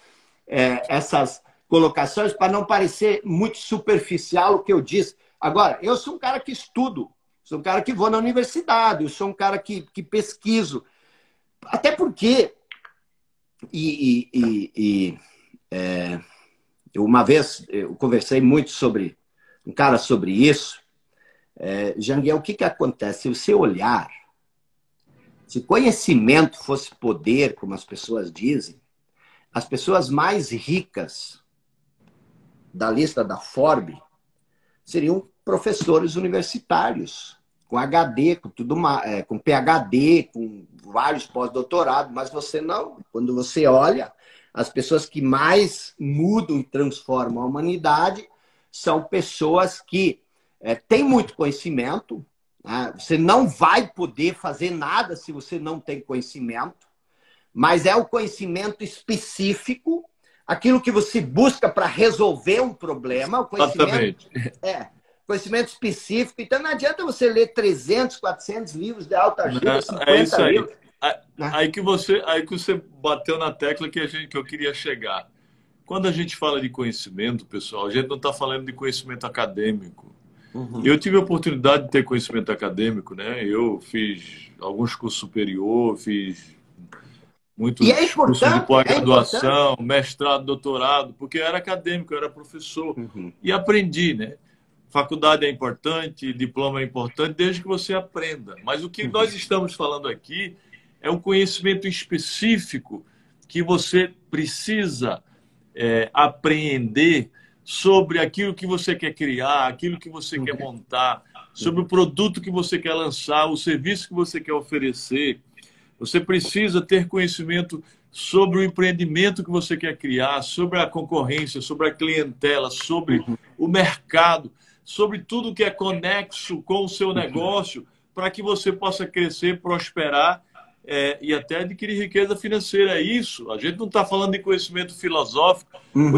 é, essas colocações para não parecer muito superficial o que eu disse. Agora, eu sou um cara que estudo, sou um cara que vou na universidade, eu sou um cara que, que pesquiso. Até porque... E, e, e, e, é, uma vez eu conversei muito sobre... Um cara sobre isso. É, Janguiê, o que, que acontece? Se você olhar... Se conhecimento fosse poder, como as pessoas dizem, as pessoas mais ricas da lista da Forbes seriam professores universitários, com H D, com, tudo uma, é, com P H D, com vários pós-doutorados, mas você não. Quando você olha, as pessoas que mais mudam e transformam a humanidade são pessoas que é, têm muito conhecimento. Você não vai poder fazer nada se você não tem conhecimento, mas é o conhecimento específico, aquilo que você busca para resolver um problema. O conhecimento, é, conhecimento específico. Então não adianta você ler trezentos, quatrocentos livros de alta ajuda, cinquenta livros. Aí, né? aí, que você, aí que você bateu na tecla que, a gente, que eu queria chegar. Quando a gente fala de conhecimento, pessoal, a gente não está falando de conhecimento acadêmico. Uhum. Eu tive a oportunidade de ter conhecimento acadêmico, né? Eu fiz alguns cursos superior, fiz muitos é cursos de pós-graduação, é mestrado, doutorado, porque eu era acadêmico, eu era professor. Uhum. E aprendi, né? Faculdade é importante, diploma é importante, desde que você aprenda. Mas o que nós estamos falando aqui é um conhecimento específico que você precisa é, apreender sobre aquilo que você quer criar, aquilo que você quer montar, sobre o produto que você quer lançar, o serviço que você quer oferecer. Você precisa ter conhecimento sobre o empreendimento que você quer criar, sobre a concorrência, sobre a clientela, sobre o mercado, sobre tudo que é conexo com o seu negócio, para que você possa crescer, prosperar é, e até adquirir riqueza financeira. É isso. A gente não está falando de conhecimento filosófico. Uhum.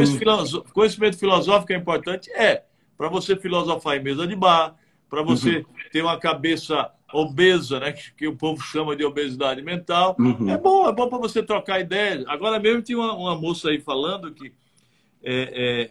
Conhecimento filosófico é importante? É. Para você filosofar em mesa de bar, para você uhum. ter uma cabeça obesa, né, que, que o povo chama de obesidade mental. Uhum. É bom, é bom para você trocar ideia. Agora mesmo tinha uma, uma moça aí falando que é, é,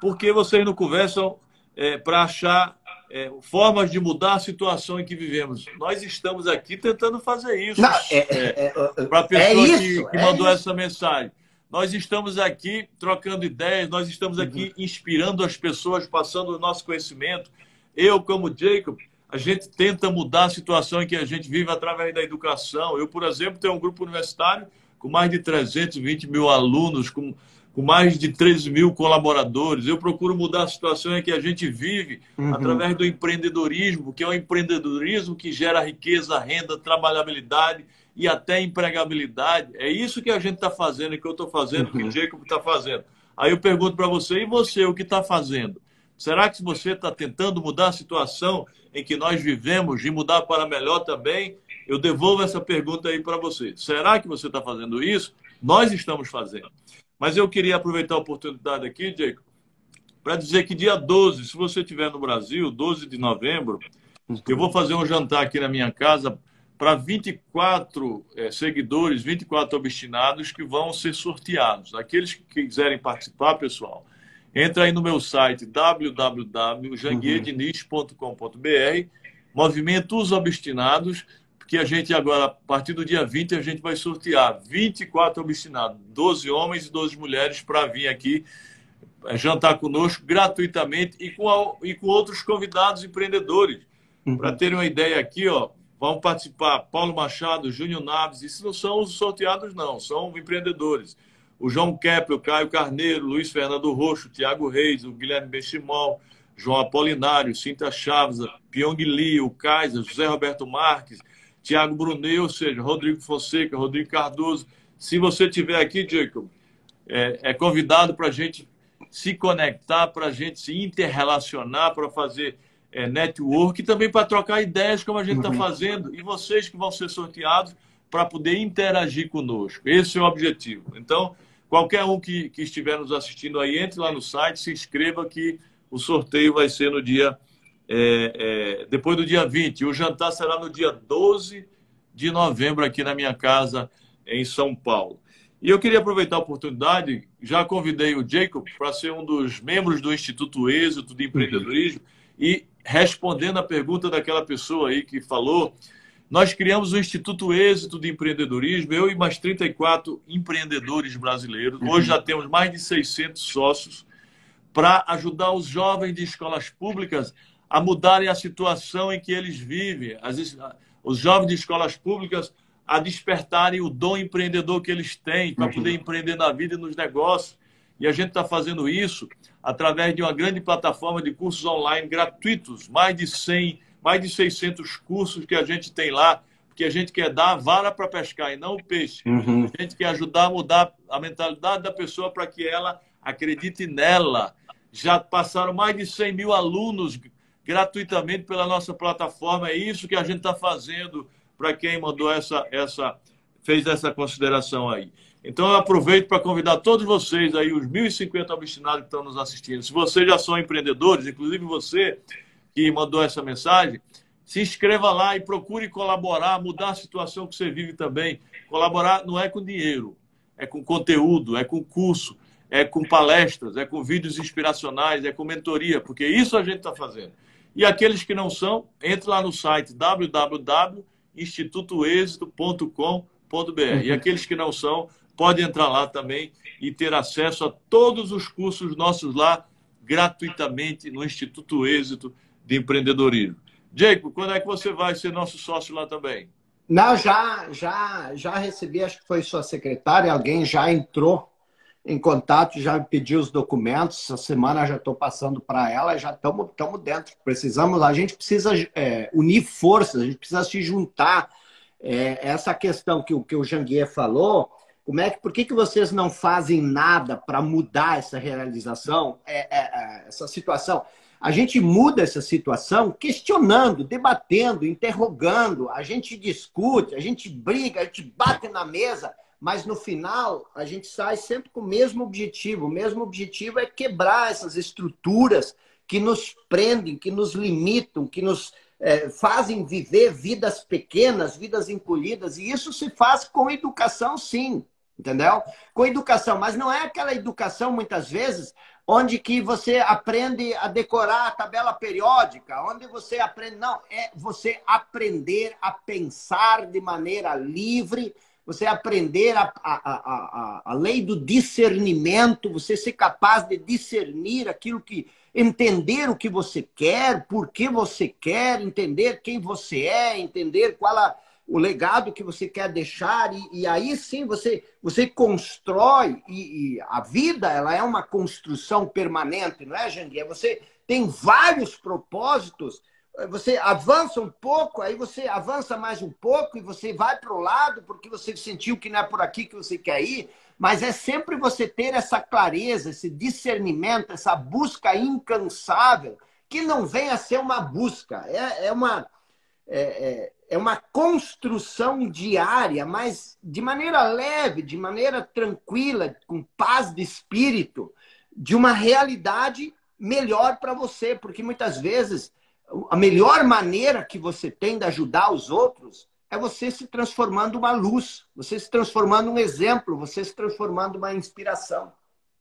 por que vocês não conversam é, para achar é, formas de mudar a situação em que vivemos. Nós estamos aqui tentando fazer isso. Não, é, é, é, para a pessoa é isso, que, que é mandou isso. essa mensagem. Nós estamos aqui trocando ideias, nós estamos aqui uhum. inspirando as pessoas, passando o nosso conhecimento. Eu, como Jacob, a gente tenta mudar a situação em que a gente vive através da educação. Eu, por exemplo, tenho um grupo universitário com mais de trezentos e vinte mil alunos, com, com mais de treze mil colaboradores. Eu procuro mudar a situação em que a gente vive uhum. através do empreendedorismo, que é um empreendedorismo que gera riqueza, renda, trabalhabilidade e até empregabilidade. É isso que a gente está fazendo, e que eu estou fazendo, uhum. que o Jacob está fazendo. Aí eu pergunto para você, e você, o que está fazendo? Será que você está tentando mudar a situação em que nós vivemos e mudar para melhor também? Eu devolvo essa pergunta aí para você. Será que você está fazendo isso? Nós estamos fazendo. Mas eu queria aproveitar a oportunidade aqui, Jacob, para dizer que dia doze, se você estiver no Brasil, doze de novembro, eu vou fazer um jantar aqui na minha casa para vinte e quatro é, seguidores, vinte e quatro obstinados que vão ser sorteados. Aqueles que quiserem participar, pessoal, entra aí no meu site w w w ponto janguiê diniz ponto com ponto b r, Movimento Os Obstinados, que a gente agora, a partir do dia vinte, a gente vai sortear vinte e quatro obstinados, doze homens e doze mulheres, para vir aqui jantar conosco gratuitamente e com, a, e com outros convidados empreendedores. Uhum. Para terem uma ideia aqui, ó, vão participar Paulo Machado, Júnior Naves, isso não são os sorteados não, são empreendedores. O João Kepler, o Caio Carneiro, Luiz Fernando Roxo, Tiago Reis, o Guilherme Bechimol, João Apolinário, Sinta Chaves, Piong Lee, o Kaiser, José Roberto Marques, Tiago Brunel, ou seja, Rodrigo Fonseca, Rodrigo Cardoso. Se você estiver aqui, Jacob, é, é convidado para a gente se conectar, para a gente se interrelacionar, para fazer é, network e também para trocar ideias como a gente está uhum. fazendo. E vocês que vão ser sorteados para poder interagir conosco. Esse é o objetivo. Então, qualquer um que, que estiver nos assistindo aí, entre lá no site, se inscreva que o sorteio vai ser no dia... É, é, depois do dia vinte. O jantar será no dia doze de novembro aqui na minha casa, em São Paulo. E eu queria aproveitar a oportunidade, já convidei o Jacob para ser um dos membros do Instituto Êxito de Empreendedorismo e respondendo a pergunta daquela pessoa aí que falou... Nós criamos o Instituto Êxito de Empreendedorismo, eu e mais trinta e quatro empreendedores brasileiros. Hoje já temos mais de seiscentos sócios para ajudar os jovens de escolas públicas a mudarem a situação em que eles vivem. As, os jovens de escolas públicas a despertarem o dom empreendedor que eles têm para poder empreender na vida e nos negócios. E a gente está fazendo isso através de uma grande plataforma de cursos online gratuitos, mais de cem mais de seiscentos cursos que a gente tem lá, porque a gente quer dar a vara para pescar e não o peixe. Uhum. A gente quer ajudar a mudar a mentalidade da pessoa para que ela acredite nela. Já passaram mais de cem mil alunos gratuitamente pela nossa plataforma. É isso que a gente está fazendo para quem mandou essa, essa, fez essa consideração aí. Então, eu aproveito para convidar todos vocês, aí, os mil e cinquenta obstinados que estão nos assistindo. Se vocês já são empreendedores, inclusive você... que mandou essa mensagem, se inscreva lá e procure colaborar, mudar a situação que você vive também. Colaborar não é com dinheiro, é com conteúdo, é com curso, é com palestras, é com vídeos inspiracionais, é com mentoria, porque isso a gente está fazendo. E aqueles que não são, entre lá no site w w w ponto instituto êxito ponto com ponto b r. E aqueles que não são, podem entrar lá também e ter acesso a todos os cursos nossos lá, gratuitamente no Instituto Êxito de Empreendedorismo. Jacob, quando é que você vai ser nosso sócio lá também? Não, já, já, já recebi, acho que foi sua secretária, alguém já entrou em contato, já me pediu os documentos, essa semana já estou passando para ela, já estamos dentro. Precisamos, a gente precisa é, unir forças, a gente precisa se juntar. É, essa questão que, que o Janguiê falou, como é que, por que, que vocês não fazem nada para mudar essa realização, é, é, é, essa situação? A gente muda essa situação questionando, debatendo, interrogando, a gente discute, a gente briga, a gente bate na mesa, mas no final a gente sai sempre com o mesmo objetivo. O mesmo objetivo é quebrar essas estruturas que nos prendem, que nos limitam, que nos é, fazem viver vidas pequenas, vidas encolhidas. E isso se faz com educação, sim, entendeu? Com educação, mas não é aquela educação, muitas vezes, onde que você aprende a decorar a tabela periódica, onde você aprende... Não, é você aprender a pensar de maneira livre, você aprender a, a, a, a lei do discernimento, você ser capaz de discernir aquilo que... Entender o que você quer, por que você quer, entender quem você é, entender qual a, o legado que você quer deixar. E, e aí sim você, você constrói, e, e a vida ela é uma construção permanente, não é, Janguiê? Você tem vários propósitos. Você avança um pouco, aí você avança mais um pouco e você vai para o lado porque você sentiu que não é por aqui que você quer ir, mas é sempre você ter essa clareza, esse discernimento, essa busca incansável, que não vem a ser uma busca, é, é, uma, é, é uma construção diária, mas de maneira leve, de maneira tranquila, com paz de espírito, de uma realidade melhor para você, porque muitas vezes... A melhor maneira que você tem de ajudar os outros é você se transformando uma luz, você se transformando um exemplo, você se transformando uma inspiração.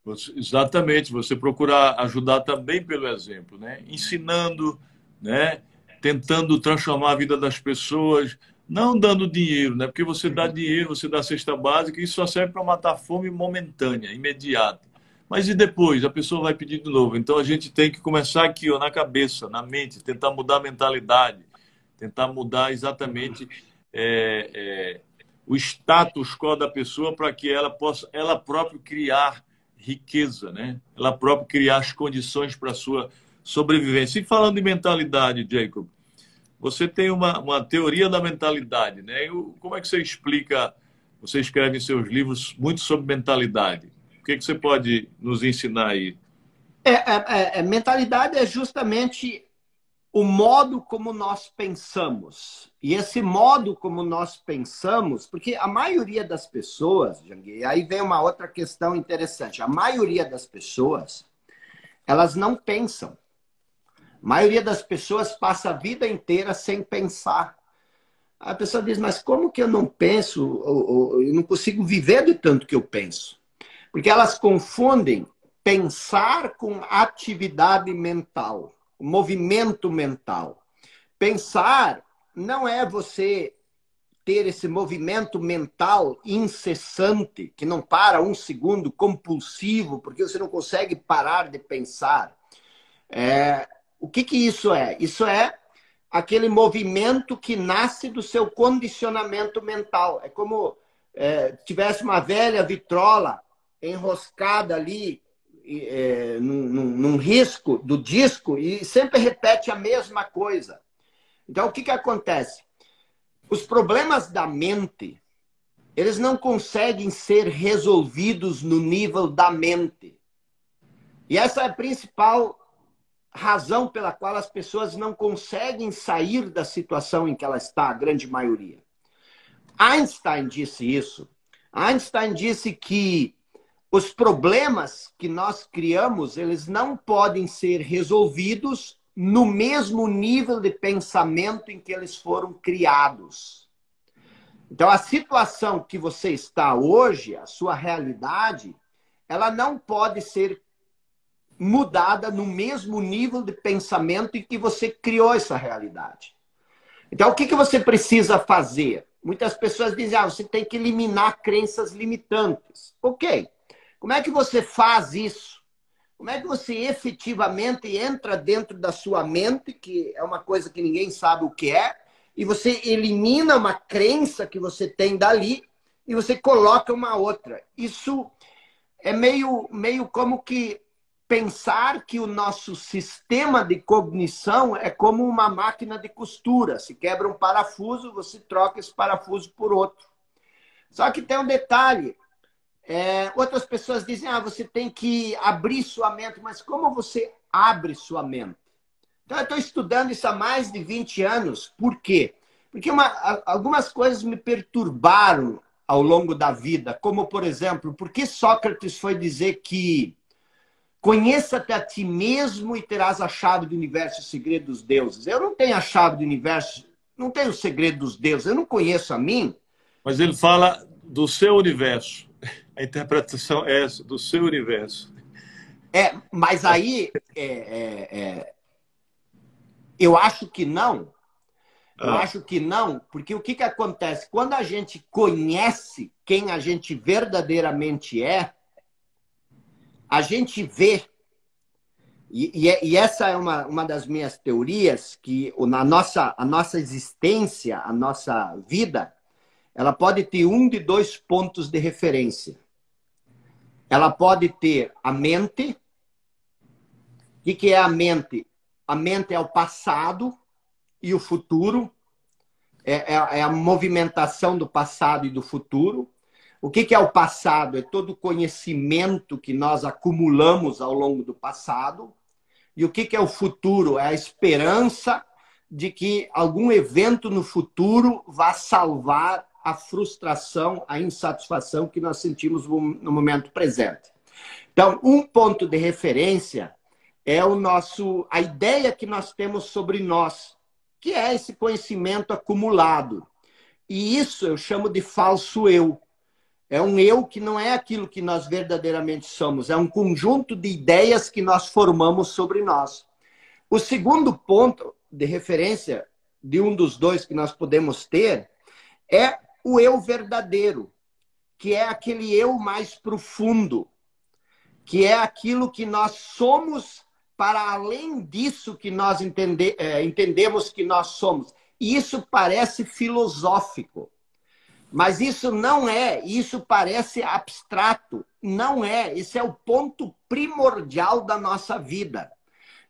Você, exatamente, você procurar ajudar também pelo exemplo, né? Ensinando, né? Tentando transformar a vida das pessoas, não dando dinheiro, né? Porque você dá dinheiro, você dá cesta básica, isso só serve para matar a fome momentânea, imediata. Mas e depois? A pessoa vai pedir de novo. Então, a gente tem que começar aqui, ó, na cabeça, na mente, tentar mudar a mentalidade, tentar mudar exatamente é, é, o status quo da pessoa para que ela possa, ela própria, criar riqueza, né? Ela própria criar as condições para a sua sobrevivência. E falando de mentalidade, Jacob, você tem uma, uma teoria da mentalidade, né? Eu, como é que você explica, você escreve em seus livros muito sobre mentalidade. O que, que você pode nos ensinar aí? É, é, é, mentalidade é justamente o modo como nós pensamos. E esse modo como nós pensamos... Porque a maioria das pessoas... Janguiê, aí vem uma outra questão interessante. A maioria das pessoas, elas não pensam. A maioria das pessoas passa a vida inteira sem pensar. A pessoa diz, mas como que eu não penso? Ou, ou, eu não consigo viver do tanto que eu penso. Porque elas confundem pensar com atividade mental, movimento mental. Pensar não é você ter esse movimento mental incessante, que não para um segundo, compulsivo, porque você não consegue parar de pensar. É, o que que isso é? Isso é aquele movimento que nasce do seu condicionamento mental. É como é, tivesse uma velha vitrola enroscada ali é, num, num risco do disco e sempre repete a mesma coisa. Então, o que, que acontece? Os problemas da mente, eles não conseguem ser resolvidos no nível da mente. E essa é a principal razão pela qual as pessoas não conseguem sair da situação em que ela está, a grande maioria. Einstein disse isso. Einstein disse que os problemas que nós criamos, eles não podem ser resolvidos no mesmo nível de pensamento em que eles foram criados. Então, a situação que você está hoje, a sua realidade, ela não pode ser mudada no mesmo nível de pensamento em que você criou essa realidade. Então, o que que você precisa fazer? Muitas pessoas dizem, ah, você tem que eliminar crenças limitantes. Ok. Como é que você faz isso? Como é que você efetivamente entra dentro da sua mente, que é uma coisa que ninguém sabe o que é, e você elimina uma crença que você tem dali e você coloca uma outra? Isso é meio, meio como que pensar que o nosso sistema de cognição é como uma máquina de costura. Se quebra um parafuso, você troca esse parafuso por outro. Só que tem um detalhe. É, outras pessoas dizem, ah, você tem que abrir sua mente. Mas como você abre sua mente? Então, eu estou estudando isso há mais de vinte anos. Por quê? Porque uma, algumas coisas me perturbaram ao longo da vida. Como, por exemplo, por que Sócrates foi dizer que conheça-te a ti mesmo e terás a chave do universo, o segredo dos deuses? Eu não tenho a chave do universo, não tenho o segredo dos deuses, eu não conheço a mim. Mas ele fala do seu universo. A interpretação é essa, do seu universo. É, mas aí é, é, é, eu acho que não. Eu ah. acho que não, porque o que, que acontece? Quando a gente conhece quem a gente verdadeiramente é, a gente vê, e, e, e essa é uma, uma das minhas teorias, que na nossa, a nossa existência, a nossa vida, ela pode ter um de dois pontos de referência. Ela pode ter a mente. O que é a mente? A mente é o passado e o futuro. É, é, é a movimentação do passado e do futuro. O que é o passado? É todo o conhecimento que nós acumulamos ao longo do passado. E o que é o futuro? É a esperança de que algum evento no futuro vá salvar a frustração, a insatisfação que nós sentimos no momento presente. Então, um ponto de referência é o nosso, a ideia que nós temos sobre nós, que é esse conhecimento acumulado. E isso eu chamo de falso eu. É um eu que não é aquilo que nós verdadeiramente somos. É um conjunto de ideias que nós formamos sobre nós. O segundo ponto de referência de um dos dois que nós podemos ter é o eu verdadeiro, que é aquele eu mais profundo, que é aquilo que nós somos para além disso que nós entende, é, entendemos que nós somos. E isso parece filosófico. Mas isso não é, isso parece abstrato. Não é, esse é o ponto primordial da nossa vida.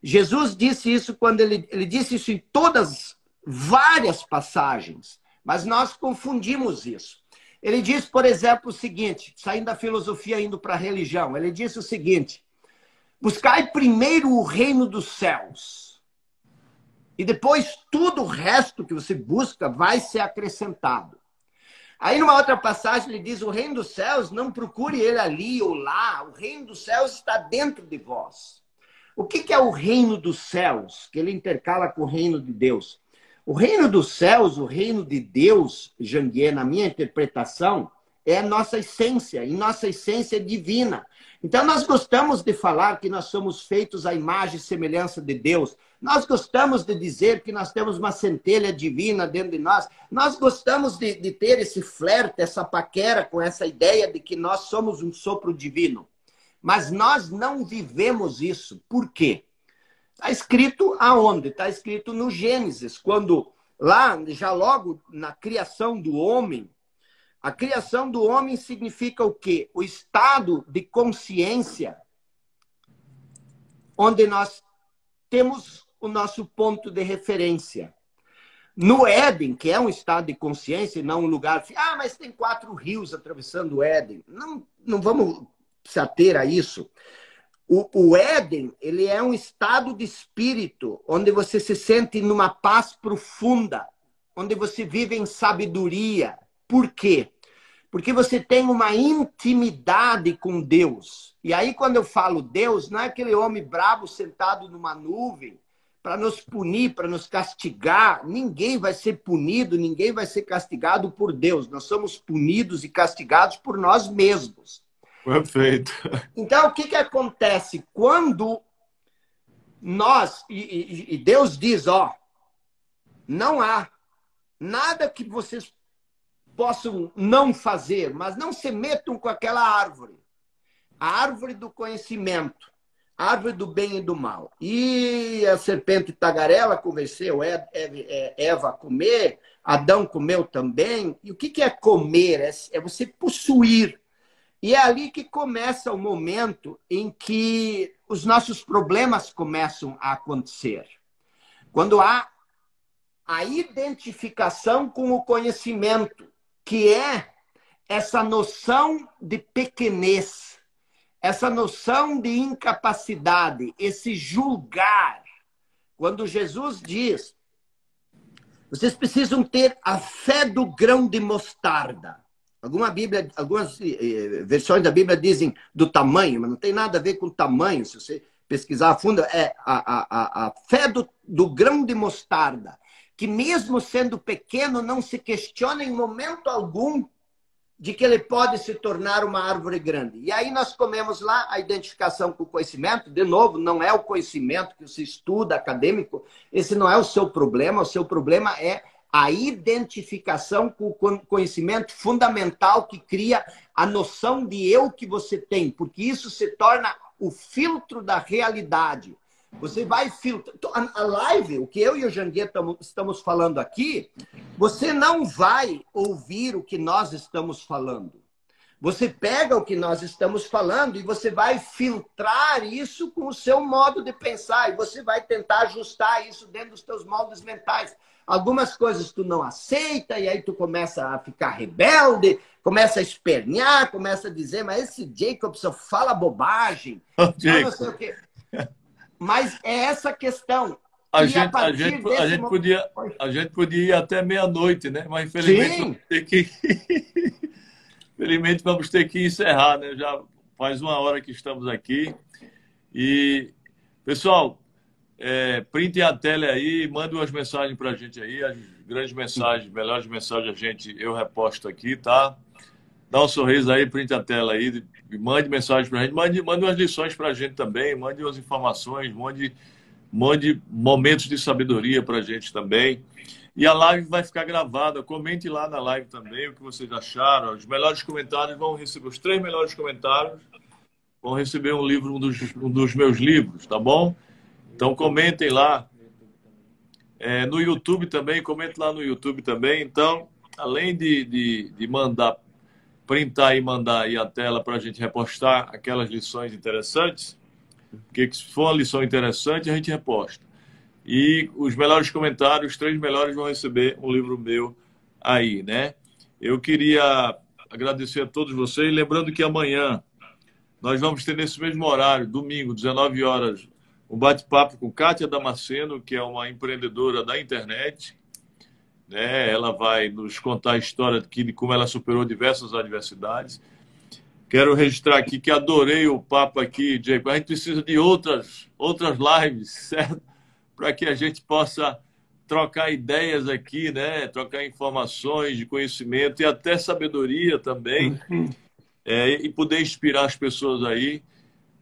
Jesus disse isso quando ele, ele disse isso em todas, várias passagens, mas nós confundimos isso. Ele diz, por exemplo, o seguinte, saindo da filosofia, indo para a religião, ele disse o seguinte: buscai primeiro o reino dos céus, e depois tudo o resto que você busca vai ser acrescentado. Aí, numa outra passagem, ele diz, o reino dos céus, não procure ele ali ou lá, o reino dos céus está dentro de vós. O que é o reino dos céus? Que ele intercala com o reino de Deus. O reino dos céus, o reino de Deus, Janguiê, na minha interpretação, é a nossa essência, e nossa essência é divina. Então, nós gostamos de falar que nós somos feitos à imagem e semelhança de Deus. Nós gostamos de dizer que nós temos uma centelha divina dentro de nós. Nós gostamos de, de ter esse flerte, essa paquera com essa ideia de que nós somos um sopro divino. Mas nós não vivemos isso. Por quê? Está escrito aonde? Está escrito no Gênesis, quando lá, já logo na criação do homem, a criação do homem significa o quê? O estado de consciência onde nós temos o nosso ponto de referência. No Éden, que é um estado de consciência e não um lugar... Ah, mas tem quatro rios atravessando o Éden. Não, não vamos se ater a isso. O, o Éden, ele é um estado de espírito onde você se sente numa paz profunda, onde você vive em sabedoria. Por quê? Porque você tem uma intimidade com Deus. E aí, quando eu falo Deus, não é aquele homem bravo sentado numa nuvem para nos punir, para nos castigar. Ninguém vai ser punido, ninguém vai ser castigado por Deus. Nós somos punidos e castigados por nós mesmos. Perfeito. Então, o que, que acontece? Quando nós... E, e, e Deus diz, ó, não há nada que vocês possam não fazer, mas não se metam com aquela árvore. A árvore do conhecimento. árvore do bem e do mal. E a serpente tagarela convenceu Eva a comer, Adão comeu também. E o que é comer? É você possuir. E é ali que começa o momento em que os nossos problemas começam a acontecer. Quando há a identificação com o conhecimento, que é essa noção de pequenez, essa noção de incapacidade, esse julgar. Quando Jesus diz, vocês precisam ter a fé do grão de mostarda. Alguma Bíblia, algumas versões da Bíblia dizem do tamanho, mas não tem nada a ver com tamanho. Se você pesquisar a fundo, é a, a, a fé do, do grão de mostarda, que mesmo sendo pequeno, não se questiona em momento algum de que ele pode se tornar uma árvore grande. E aí nós comemos lá a identificação com o conhecimento. De novo, não é o conhecimento que você estuda acadêmico, esse não é o seu problema. O seu problema é a identificação com o conhecimento fundamental que cria a noção de eu que você tem, porque isso se torna o filtro da realidade. Você vai filtrar. A live, o que eu e o Janguiê estamos falando aqui, você não vai ouvir o que nós estamos falando. Você pega o que nós estamos falando e você vai filtrar isso com o seu modo de pensar. E você vai tentar ajustar isso dentro dos seus moldes mentais. Algumas coisas tu não aceita e aí tu começa a ficar rebelde, começa a espernear, começa a dizer, mas esse Jacob só fala bobagem. Oh, Jacob. Não sei o quê. Mas é essa questão. A gente, a, a, gente, a, gente momento... podia, a gente podia ir até meia-noite, né? Mas infelizmente Sim. vamos ter que... Infelizmente vamos ter que encerrar, né? Já faz uma hora que estamos aqui. E, pessoal, é, printem a tela aí, mandem umas mensagens para a gente aí, as grandes mensagens, melhores mensagens a gente, eu reposto aqui, tá? Dá um sorriso aí, print a tela aí, mande mensagem para a gente, mande, mande umas lições para a gente também, mande umas informações, mande, mande momentos de sabedoria para a gente também. E a live vai ficar gravada, comente lá na live também o que vocês acharam, os melhores comentários, vão receber os três melhores comentários, vão receber um livro, um dos, um dos meus livros, tá bom? Então comentem lá, é, no YouTube também, comente lá no YouTube também. Então, além de, de, de mandar printar e mandar aí a tela para a gente repostar aquelas lições interessantes, porque se for uma lição interessante, a gente reposta. E os melhores comentários, os três melhores vão receber um livro meu aí, né? Eu queria agradecer a todos vocês, lembrando que amanhã nós vamos ter nesse mesmo horário, domingo, dezenove horas, um bate-papo com Kátia Damasceno, que é uma empreendedora da internet, né? Ela vai nos contar a história de como ela superou diversas adversidades. Quero registrar aqui que adorei o papo aqui, Jacob. A gente precisa de outras, outras lives, certo? Para que a gente possa trocar ideias aqui, né? Trocar informações de conhecimento e até sabedoria também, uhum. é, e poder inspirar as pessoas aí.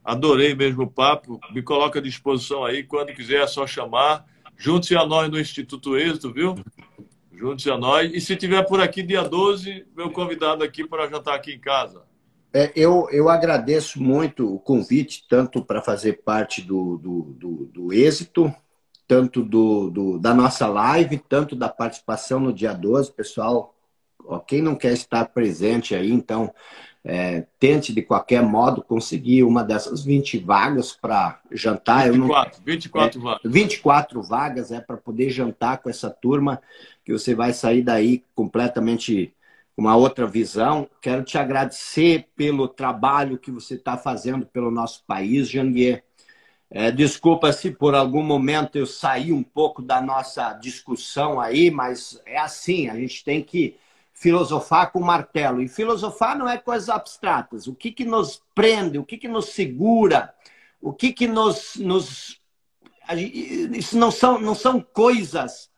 Adorei mesmo o papo. Me coloca à disposição aí. Quando quiser é só chamar. Junte-se a nós no Instituto Êxito, viu? Junte-se a nós. E se tiver por aqui dia doze, meu convidado aqui para jantar aqui em casa. É, eu, eu agradeço muito o convite, tanto para fazer parte do, do, do, do Êxito, tanto do, do, da nossa live, tanto da participação no dia doze. Pessoal, ó, quem não quer estar presente aí, então, é, tente de qualquer modo conseguir uma dessas vinte vagas para jantar. vinte e quatro, eu não, vinte e quatro é, vagas. vinte e quatro vagas é para poder jantar com essa turma, que você vai sair daí completamente com uma outra visão. Quero te agradecer pelo trabalho que você está fazendo pelo nosso país, Janguiê. É, desculpa se por algum momento eu saí um pouco da nossa discussão aí, mas é assim, a gente tem que filosofar com martelo. E filosofar não é coisas abstratas. O que que nos prende? O que que nos segura? O que que nos... nos... Isso não são, não são coisas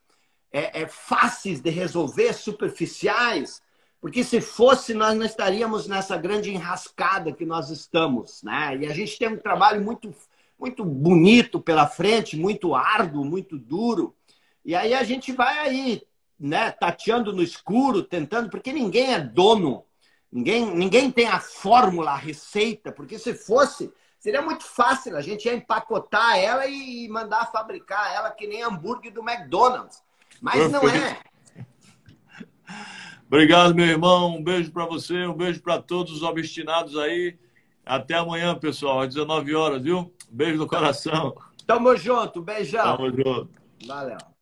é, é, fáceis de resolver, superficiais, porque se fosse, nós não estaríamos nessa grande enrascada que nós estamos, né? E a gente tem um trabalho muito, muito bonito pela frente, muito árduo, muito duro. E aí a gente vai aí, né, tateando no escuro, tentando, porque ninguém é dono, ninguém, ninguém tem a fórmula, a receita, porque se fosse, Seria muito fácil, a gente ia empacotar ela e mandar fabricar ela que nem hambúrguer do McDonald's. Mas não é. Obrigado, meu irmão. Um beijo para você, um beijo para todos os obstinados aí. Até amanhã, pessoal, às dezenove horas, viu? Beijo no coração. Tamo junto, beijão. Tamo junto. Valeu.